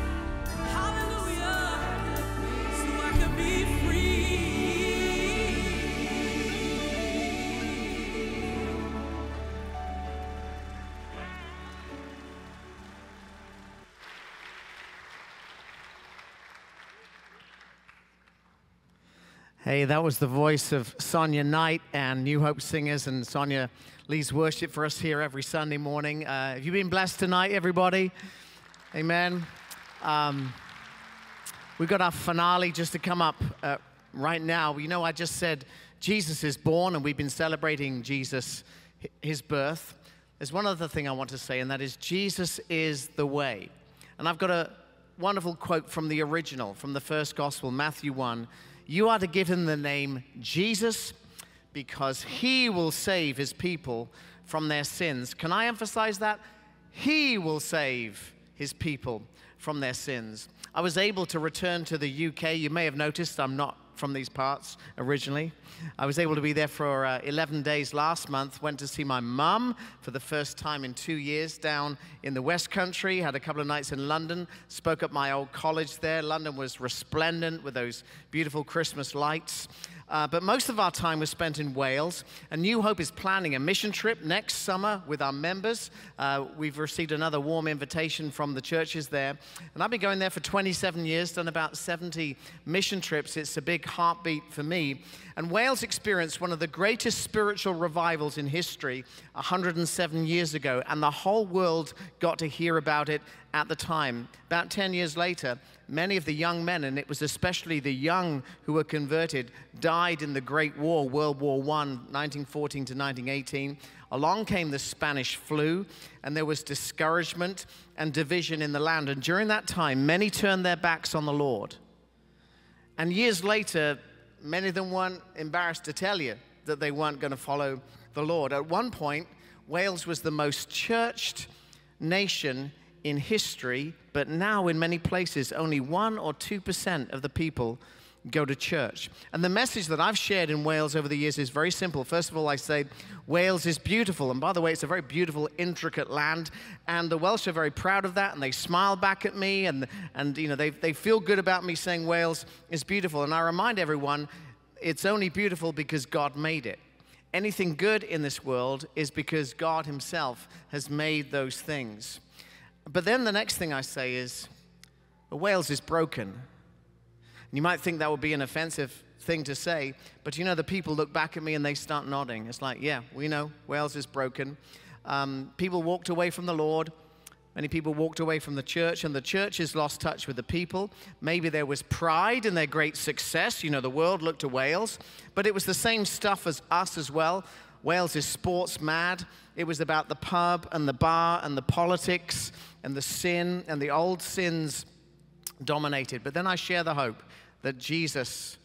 Hallelujah. So I could be free. Hey, that was the voice of Sonya Knight and New Hope Singers, and Sonya leads worship for us here every Sunday morning. Uh, have you been blessed tonight, everybody? Amen. Um, We've got our finale just to come up uh, right now. You know, I just said Jesus is born, and we've been celebrating Jesus, his birth. There's one other thing I want to say, and that is Jesus is the way. And I've got a wonderful quote from the original, from the first gospel, Matthew one. You are to give him the name Jesus because he will save his people from their sins. Can I emphasize that? He will save his people from their sins. I was able to return to the U K. You may have noticed I'm not from these parts originally. I was able to be there for uh, eleven days last month. Went to see my mum for the first time in two years down in the West Country. Had a couple of nights in London. Spoke at my old college there. London was resplendent with those beautiful Christmas lights. Uh, but most of our time was spent in Wales. And New Hope is planning a mission trip next summer with our members. Uh, we've received another warm invitation from the churches there. And I've been going there for twenty-seven years, done about seventy mission trips. It's a big heartbeat for me. And Wales experienced one of the greatest spiritual revivals in history one hundred seven years ago. And the whole world got to hear about it at the time. About ten years later, many of the young men, and it was especially the young who were converted, died in the Great War, World War One, nineteen fourteen to nineteen eighteen. Along came the Spanish flu, and there was discouragement and division in the land. And during that time, many turned their backs on the Lord. And years later, many of them weren't embarrassed to tell you that they weren't going to follow the Lord. At one point, Wales was the most churched nation in history, but now in many places, only one or two percent of the people go to church. And the message that I've shared in Wales over the years is very simple. First of all, I say Wales is beautiful. And by the way, it's a very beautiful, intricate land. And the Welsh are very proud of that, and they smile back at me, and, and you know, they, they feel good about me saying Wales is beautiful. And I remind everyone, it's only beautiful because God made it. Anything good in this world is because God himself has made those things. But then the next thing I say is, Wales is broken. And you might think that would be an offensive thing to say, but you know, the people look back at me and they start nodding. It's like, yeah, we know Wales is broken. Um, people walked away from the Lord. Many people walked away from the church, and the church has lost touch with the people. Maybe there was pride in their great success. You know, the world looked to Wales, but it was the same stuff as us as well. Wales is sports mad. It was about the pub and the bar and the politics and the sin, and the old sins dominated. But then I share the hope that Jesus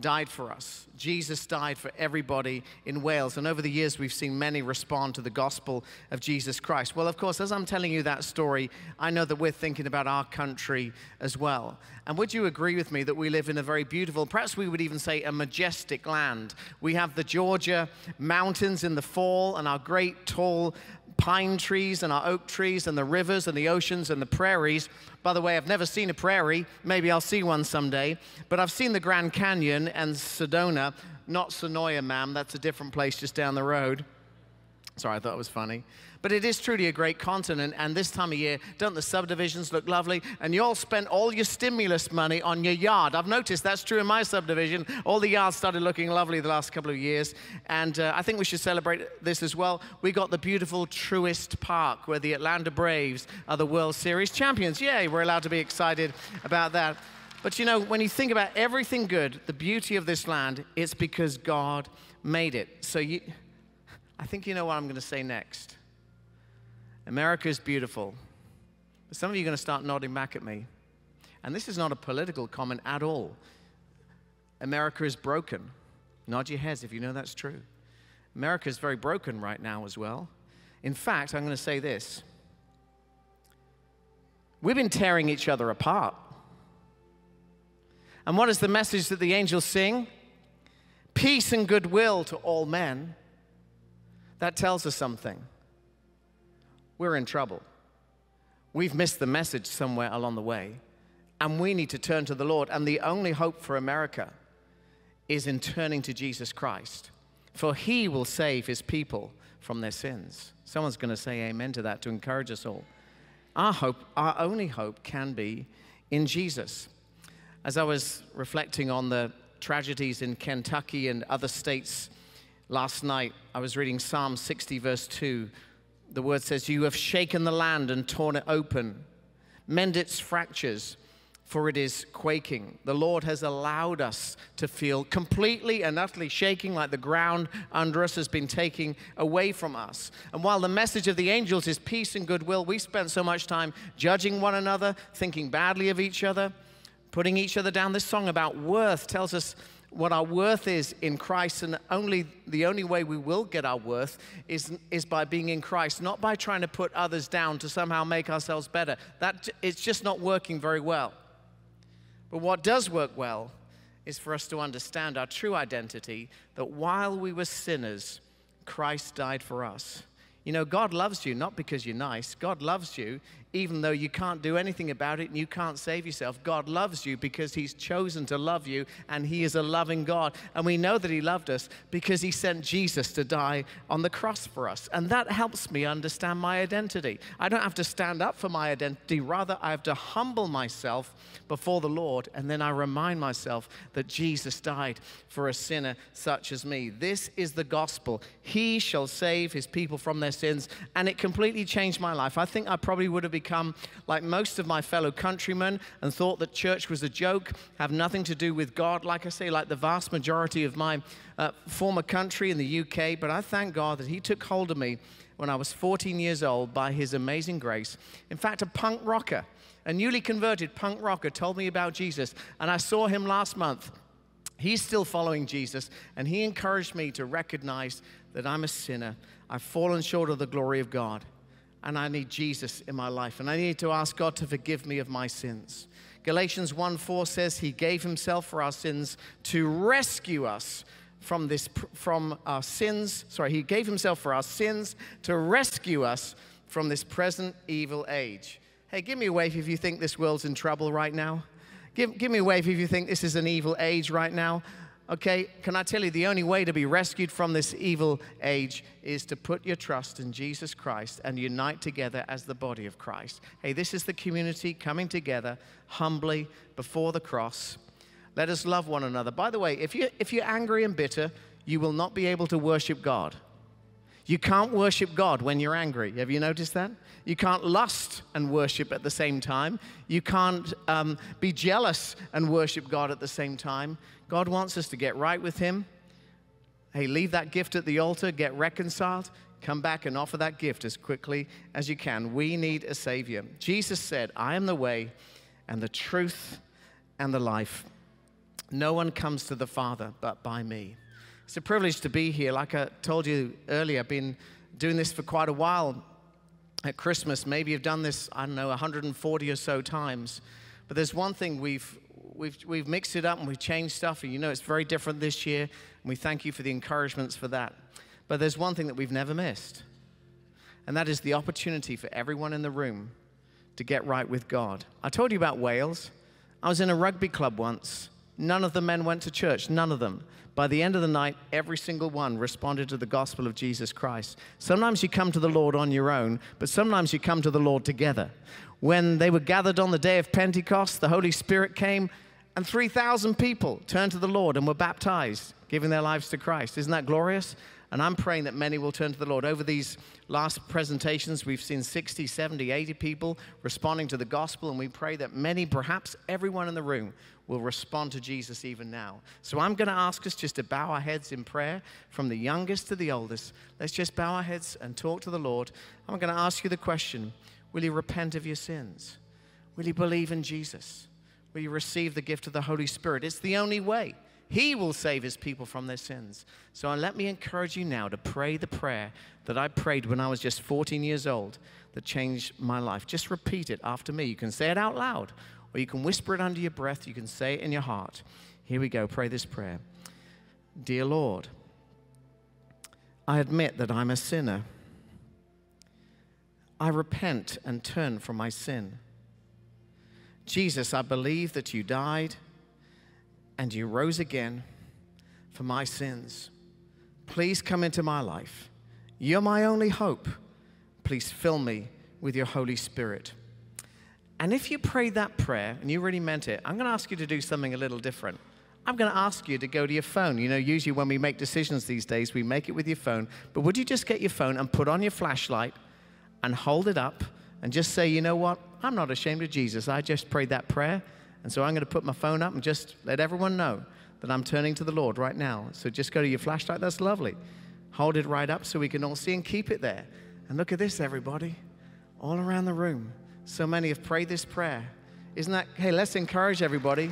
died for us. Jesus died for everybody in Wales. And over the years, we've seen many respond to the gospel of Jesus Christ. Well, of course, as I'm telling you that story, I know that we're thinking about our country as well. And would you agree with me that we live in a very beautiful, perhaps we would even say a majestic land? We have the Georgia mountains in the fall, and our great tall pine trees and our oak trees and the rivers and the oceans and the prairies. By the way, I've never seen a prairie. Maybe I'll see one someday. But I've seen the Grand Canyon and Sedona, not Sonoya, ma'am. That's a different place just down the road. Sorry, I thought it was funny. But it is truly a great continent, and this time of year, don't the subdivisions look lovely? And you all spent all your stimulus money on your yard. I've noticed that's true in my subdivision. All the yards started looking lovely the last couple of years, and uh, I think we should celebrate this as well. We got the beautiful Truist Park, where the Atlanta Braves are the World Series champions. Yay, we're allowed to be excited about that. But you know, when you think about everything good, the beauty of this land, it's because God made it. So you... I think you know what I'm going to say next. America is beautiful. But some of you are going to start nodding back at me. and this is not a political comment at all. America is broken. Nod your heads if you know that's true. America is very broken right now as well. In fact, I'm going to say this. We've been tearing each other apart. And what is the message that the angels sing? Peace and goodwill to all men. That tells us something. We're in trouble. We've missed the message somewhere along the way. And we need to turn to the Lord. And the only hope for America is in turning to Jesus Christ. For he will save his people from their sins. Someone's going to say amen to that to encourage us all. Our hope, our only hope can be in Jesus. As I was reflecting on the tragedies in Kentucky and other states last night, I was reading Psalm sixty, verse two. The word says, "You have shaken the land and torn it open. Mend its fractures, for it is quaking." The Lord has allowed us to feel completely and utterly shaking, like the ground under us has been taken away from us. And while the message of the angels is peace and goodwill, we spend so much time judging one another, thinking badly of each other, putting each other down. This song about worth tells us what our worth is in Christ, and only the only way we will get our worth is, is by being in Christ, not by trying to put others down to somehow make ourselves better. That, it's just not working very well. But what does work well is for us to understand our true identity, that while we were sinners, Christ died for us. You know, God loves you not because you're nice. God loves you even though you can't do anything about it and you can't save yourself. God loves you because he's chosen to love you, and he is a loving God. And we know that he loved us because he sent Jesus to die on the cross for us. And that helps me understand my identity. I don't have to stand up for my identity. Rather, I have to humble myself before the Lord, and then I remind myself that Jesus died for a sinner such as me. This is the gospel. He shall save his people from their sins, and it completely changed my life. I think I probably would have become like most of my fellow countrymen and thought that church was a joke, have nothing to do with God, like I say, like the vast majority of my uh, former country in the U K. But I thank God that he took hold of me when I was fourteen years old by his amazing grace. In fact, a punk rocker, a newly converted punk rocker, told me about Jesus, and I saw him last month. He's still following Jesus, and he encouraged me to recognize that I'm a sinner. I've fallen short of the glory of God, and I need Jesus in my life, and I need to ask God to forgive me of my sins. Galatians one four says he gave himself for our sins to rescue us from this from our sins. Sorry, he gave himself for our sins to rescue us from this present evil age. Hey, give me a wave if you think this world's in trouble right now. Give, give me a wave if you think this is an evil age right now. Okay, can I tell you the only way to be rescued from this evil age is to put your trust in Jesus Christ and unite together as the body of Christ. Hey, this is the community coming together humbly before the cross. Let us love one another. By the way, if you, if you're angry and bitter, you will not be able to worship God. You can't worship God when you're angry. Have you noticed that? You can't lust and worship at the same time. You can't um, be jealous and worship God at the same time. God wants us to get right with him. Hey, leave that gift at the altar, get reconciled, come back and offer that gift as quickly as you can. We need a Savior. Jesus said, "I am the way and the truth and the life. No one comes to the Father but by me." It's a privilege to be here. Like I told you earlier, I've been doing this for quite a while. At Christmas, maybe you've done this, I don't know, a hundred and forty or so times. But there's one thing, we've, we've, we've mixed it up and we've changed stuff, and you know it's very different this year, and we thank you for the encouragements for that. But there's one thing that we've never missed, and that is the opportunity for everyone in the room to get right with God. I told you about Wales. I was in a rugby club once. None of the men went to church, none of them. By the end of the night, every single one responded to the gospel of Jesus Christ. Sometimes you come to the Lord on your own, but sometimes you come to the Lord together. When they were gathered on the day of Pentecost, the Holy Spirit came, and three thousand people turned to the Lord and were baptized, giving their lives to Christ. Isn't that glorious? And I'm praying that many will turn to the Lord. Over these last presentations, we've seen sixty, seventy, eighty people responding to the gospel, and we pray that many, perhaps everyone in the room, will respond to Jesus even now. So I'm going to ask us just to bow our heads in prayer, from the youngest to the oldest. Let's just bow our heads and talk to the Lord. I'm going to ask you the question, will you repent of your sins? Will you believe in Jesus? we receive the gift of the Holy Spirit. It's the only way. He will save his people from their sins. So let me encourage you now to pray the prayer that I prayed when I was just fourteen years old that changed my life. Just repeat it after me. You can say it out loud, or you can whisper it under your breath. You can say it in your heart. Here we go. Pray this prayer. Dear Lord, I admit that I'm a sinner. I repent and turn from my sin. Jesus, I believe that you died and you rose again for my sins. Please come into my life. You're my only hope. Please fill me with your Holy Spirit. And if you prayed that prayer and you really meant it, I'm going to ask you to do something a little different. I'm going to ask you to go to your phone. You know, usually when we make decisions these days, we make it with your phone. But would you just get your phone and put on your flashlight and hold it up and just say, you know what? I'm not ashamed of Jesus. I just prayed that prayer. And so I'm going to put my phone up and just let everyone know that I'm turning to the Lord right now. So just go to your flashlight. That's lovely. Hold it right up so we can all see and keep it there. And look at this, everybody, all around the room. So many have prayed this prayer. Isn't that, hey, let's encourage everybody.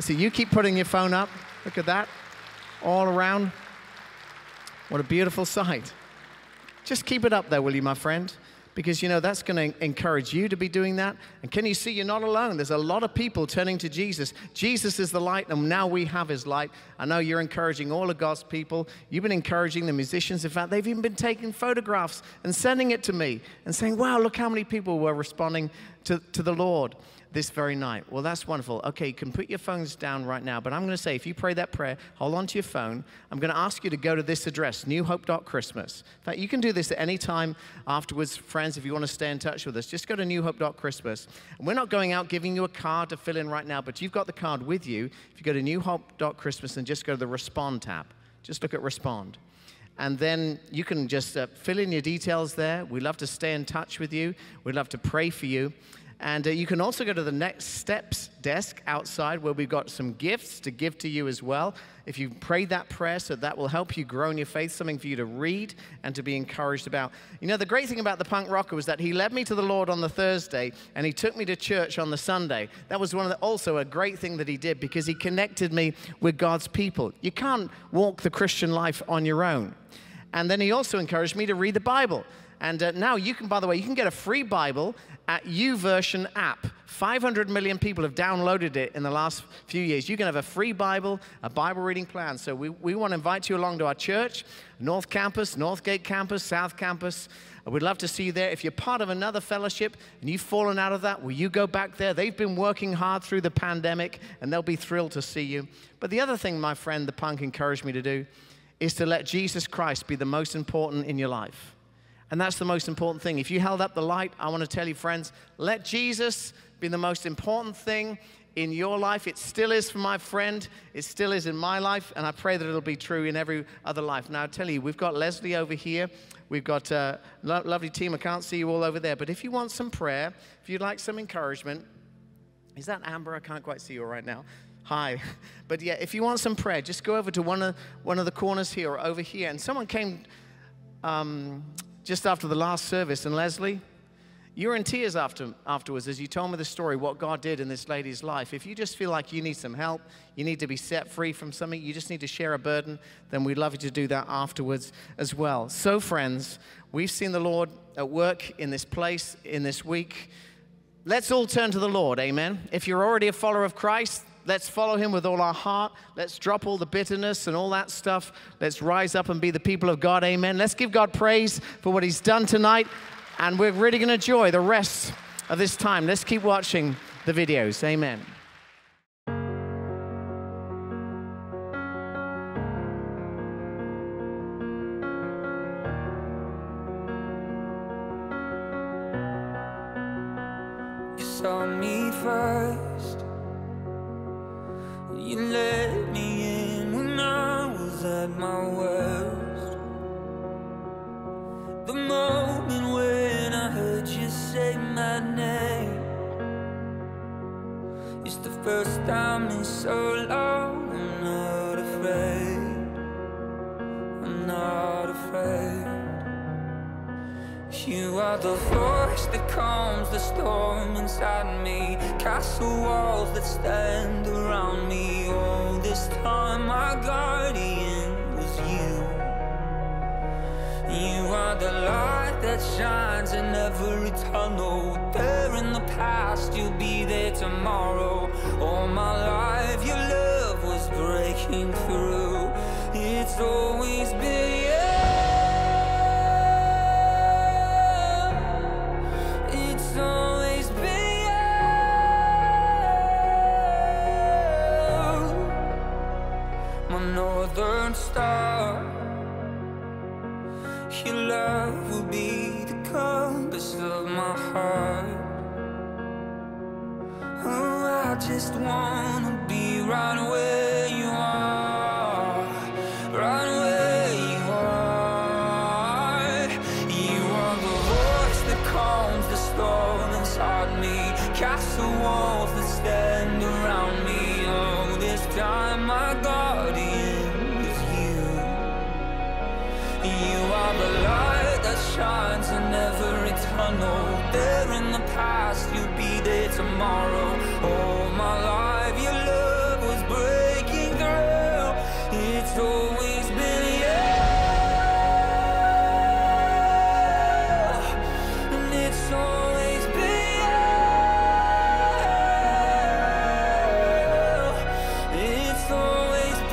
See, you keep putting your phone up. Look at that. All around. What a beautiful sight. Just keep it up there, will you, my friend? Because, you know, that's going to encourage you to be doing that. And can you see you're not alone? There's a lot of people turning to Jesus. Jesus is the light, and now we have his light. I know you're encouraging all of God's people. You've been encouraging the musicians. In fact, they've even been taking photographs and sending it to me and saying, wow, look how many people were responding to, to the Lord this very night. Well, that's wonderful. Okay, you can put your phones down right now, but I'm going to say, if you pray that prayer, hold on to your phone. I'm going to ask you to go to this address, new hope dot christmas. In fact, you can do this at any time afterwards, friends, if you want to stay in touch with us. Just go to new hope dot christmas. And we're not going out giving you a card to fill in right now, but you've got the card with you. If you go to new hope dot christmas and just go to the Respond tab, just look at Respond. And then you can just uh, fill in your details there. We'd love to stay in touch with you. We'd love to pray for you. And uh, you can also go to the Next Steps desk outside, where we've got some gifts to give to you as well. If you prayed that prayer, so that will help you grow in your faith, something for you to read and to be encouraged about. You know, the great thing about the punk rocker was that he led me to the Lord on the Thursday, and he took me to church on the Sunday. That was one of the, also a great thing that he did, because he connected me with God's people. You can't walk the Christian life on your own. And then he also encouraged me to read the Bible. And uh, now you can, by the way, you can get a free Bible at YouVersion app. five hundred million people have downloaded it in the last few years. You can have a free Bible, a Bible reading plan. So we, we want to invite you along to our church, North Campus, Northgate Campus, South Campus. We'd love to see you there. If you're part of another fellowship and you've fallen out of that, will you go back there? They've been working hard through the pandemic, and they'll be thrilled to see you. But the other thing my friend, the punk, encouraged me to do is to let Jesus Christ be the most important in your life. And that's the most important thing. If you held up the light, I want to tell you, friends, let Jesus be the most important thing in your life. It still is for my friend. It still is in my life. And I pray that it'll be true in every other life. Now, I tell you, we've got Leslie over here. We've got a lo lovely team. I can't see you all over there. But if you want some prayer, if you'd like some encouragement, is that Amber? I can't quite see you right now. Hi. But, yeah, if you want some prayer, just go over to one of, one of the corners here or over here. And someone came... Um, just after the last service, and Leslie, you were in tears after, afterwards as you told me the story, what God did in this lady's life. If you just feel like you need some help, you need to be set free from something, you just need to share a burden, then we'd love you to do that afterwards as well. So, friends, we've seen the Lord at work in this place, in this week. Let's all turn to the Lord, amen? If you're already a follower of Christ, let's follow him with all our heart. Let's drop all the bitterness and all that stuff. Let's rise up and be the people of God. Amen. Let's give God praise for what he's done tonight. And we're really going to enjoy the rest of this time. Let's keep watching the videos. Amen. You saw me first. You let me in when I was at my worst. The moment when I heard you say my name, it's the first time in so long. I'm not afraid. I'm not afraid. You are the voice that calms the storm inside me, castle walls that stand around me. All this time my guardian was you. You are the light that shines in every tunnel. There in the past, you'll be there tomorrow. All my life your love was breaking through. It's always been Northern Star. Your love will be the compass of my heart. Oh, I just wanna be right where you are, right where you are. You are the voice that calms the storm inside me, castle walls that stand around me. Oh, this time my guardian. The light that shines in every tunnel. There in the past, you'll be there tomorrow. All my life, your love was breaking through. It's always been you, and it's always been you. It's always been you.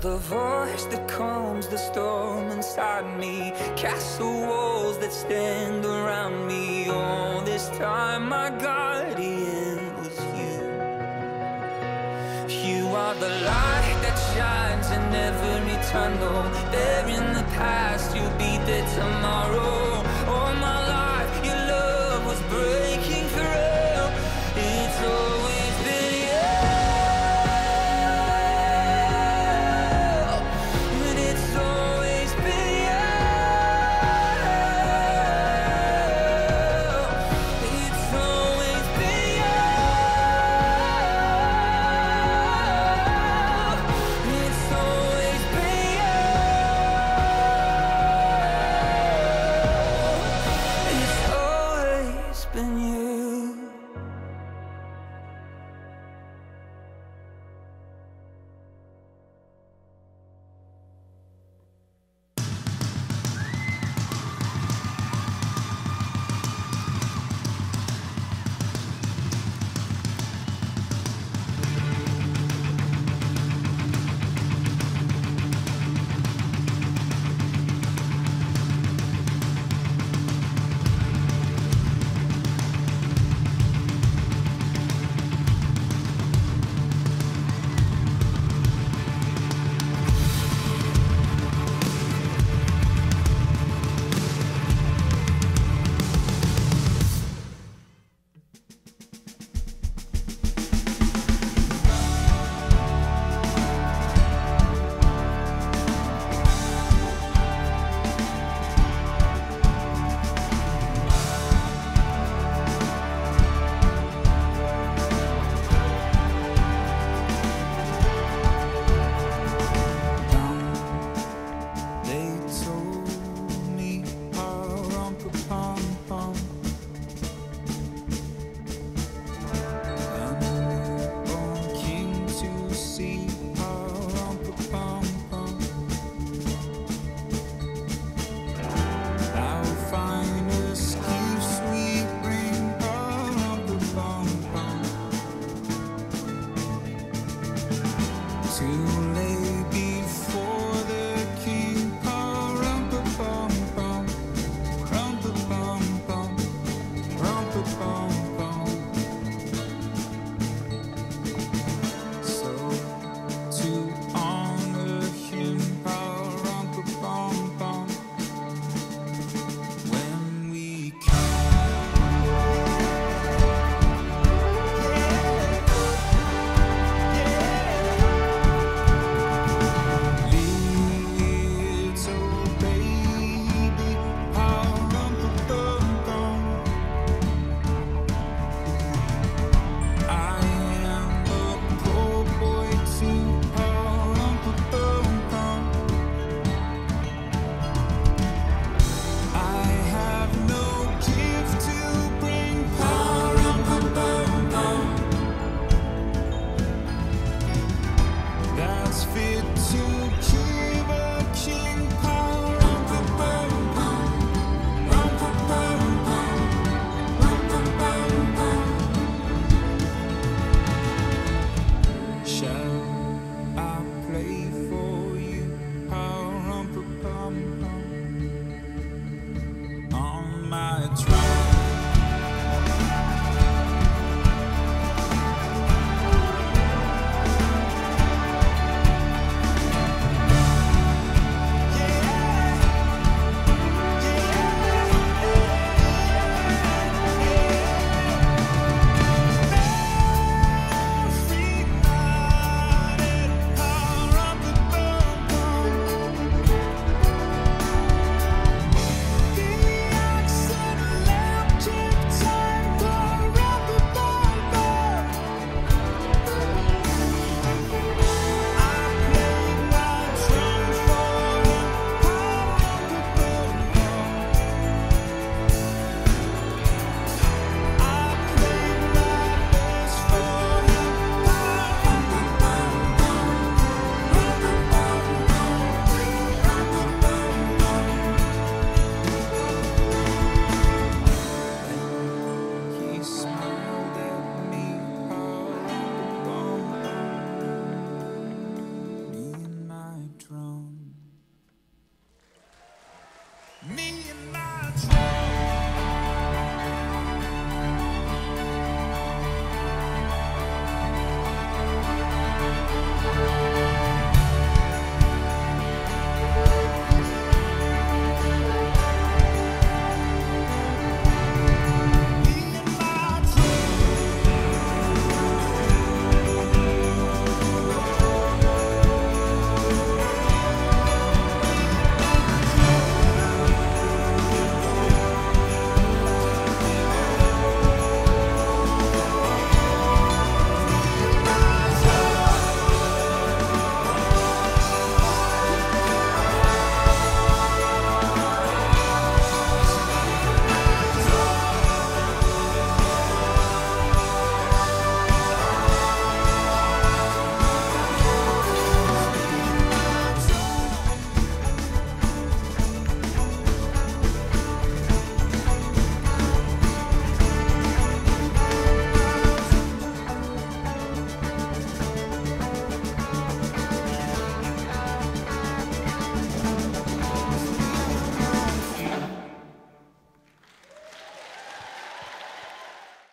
The voice that calms the storm inside me, castle walls that stand around me. All this time my guardian was you. You are the light that shines in every tunnel. There in the past, you'll be there tomorrow.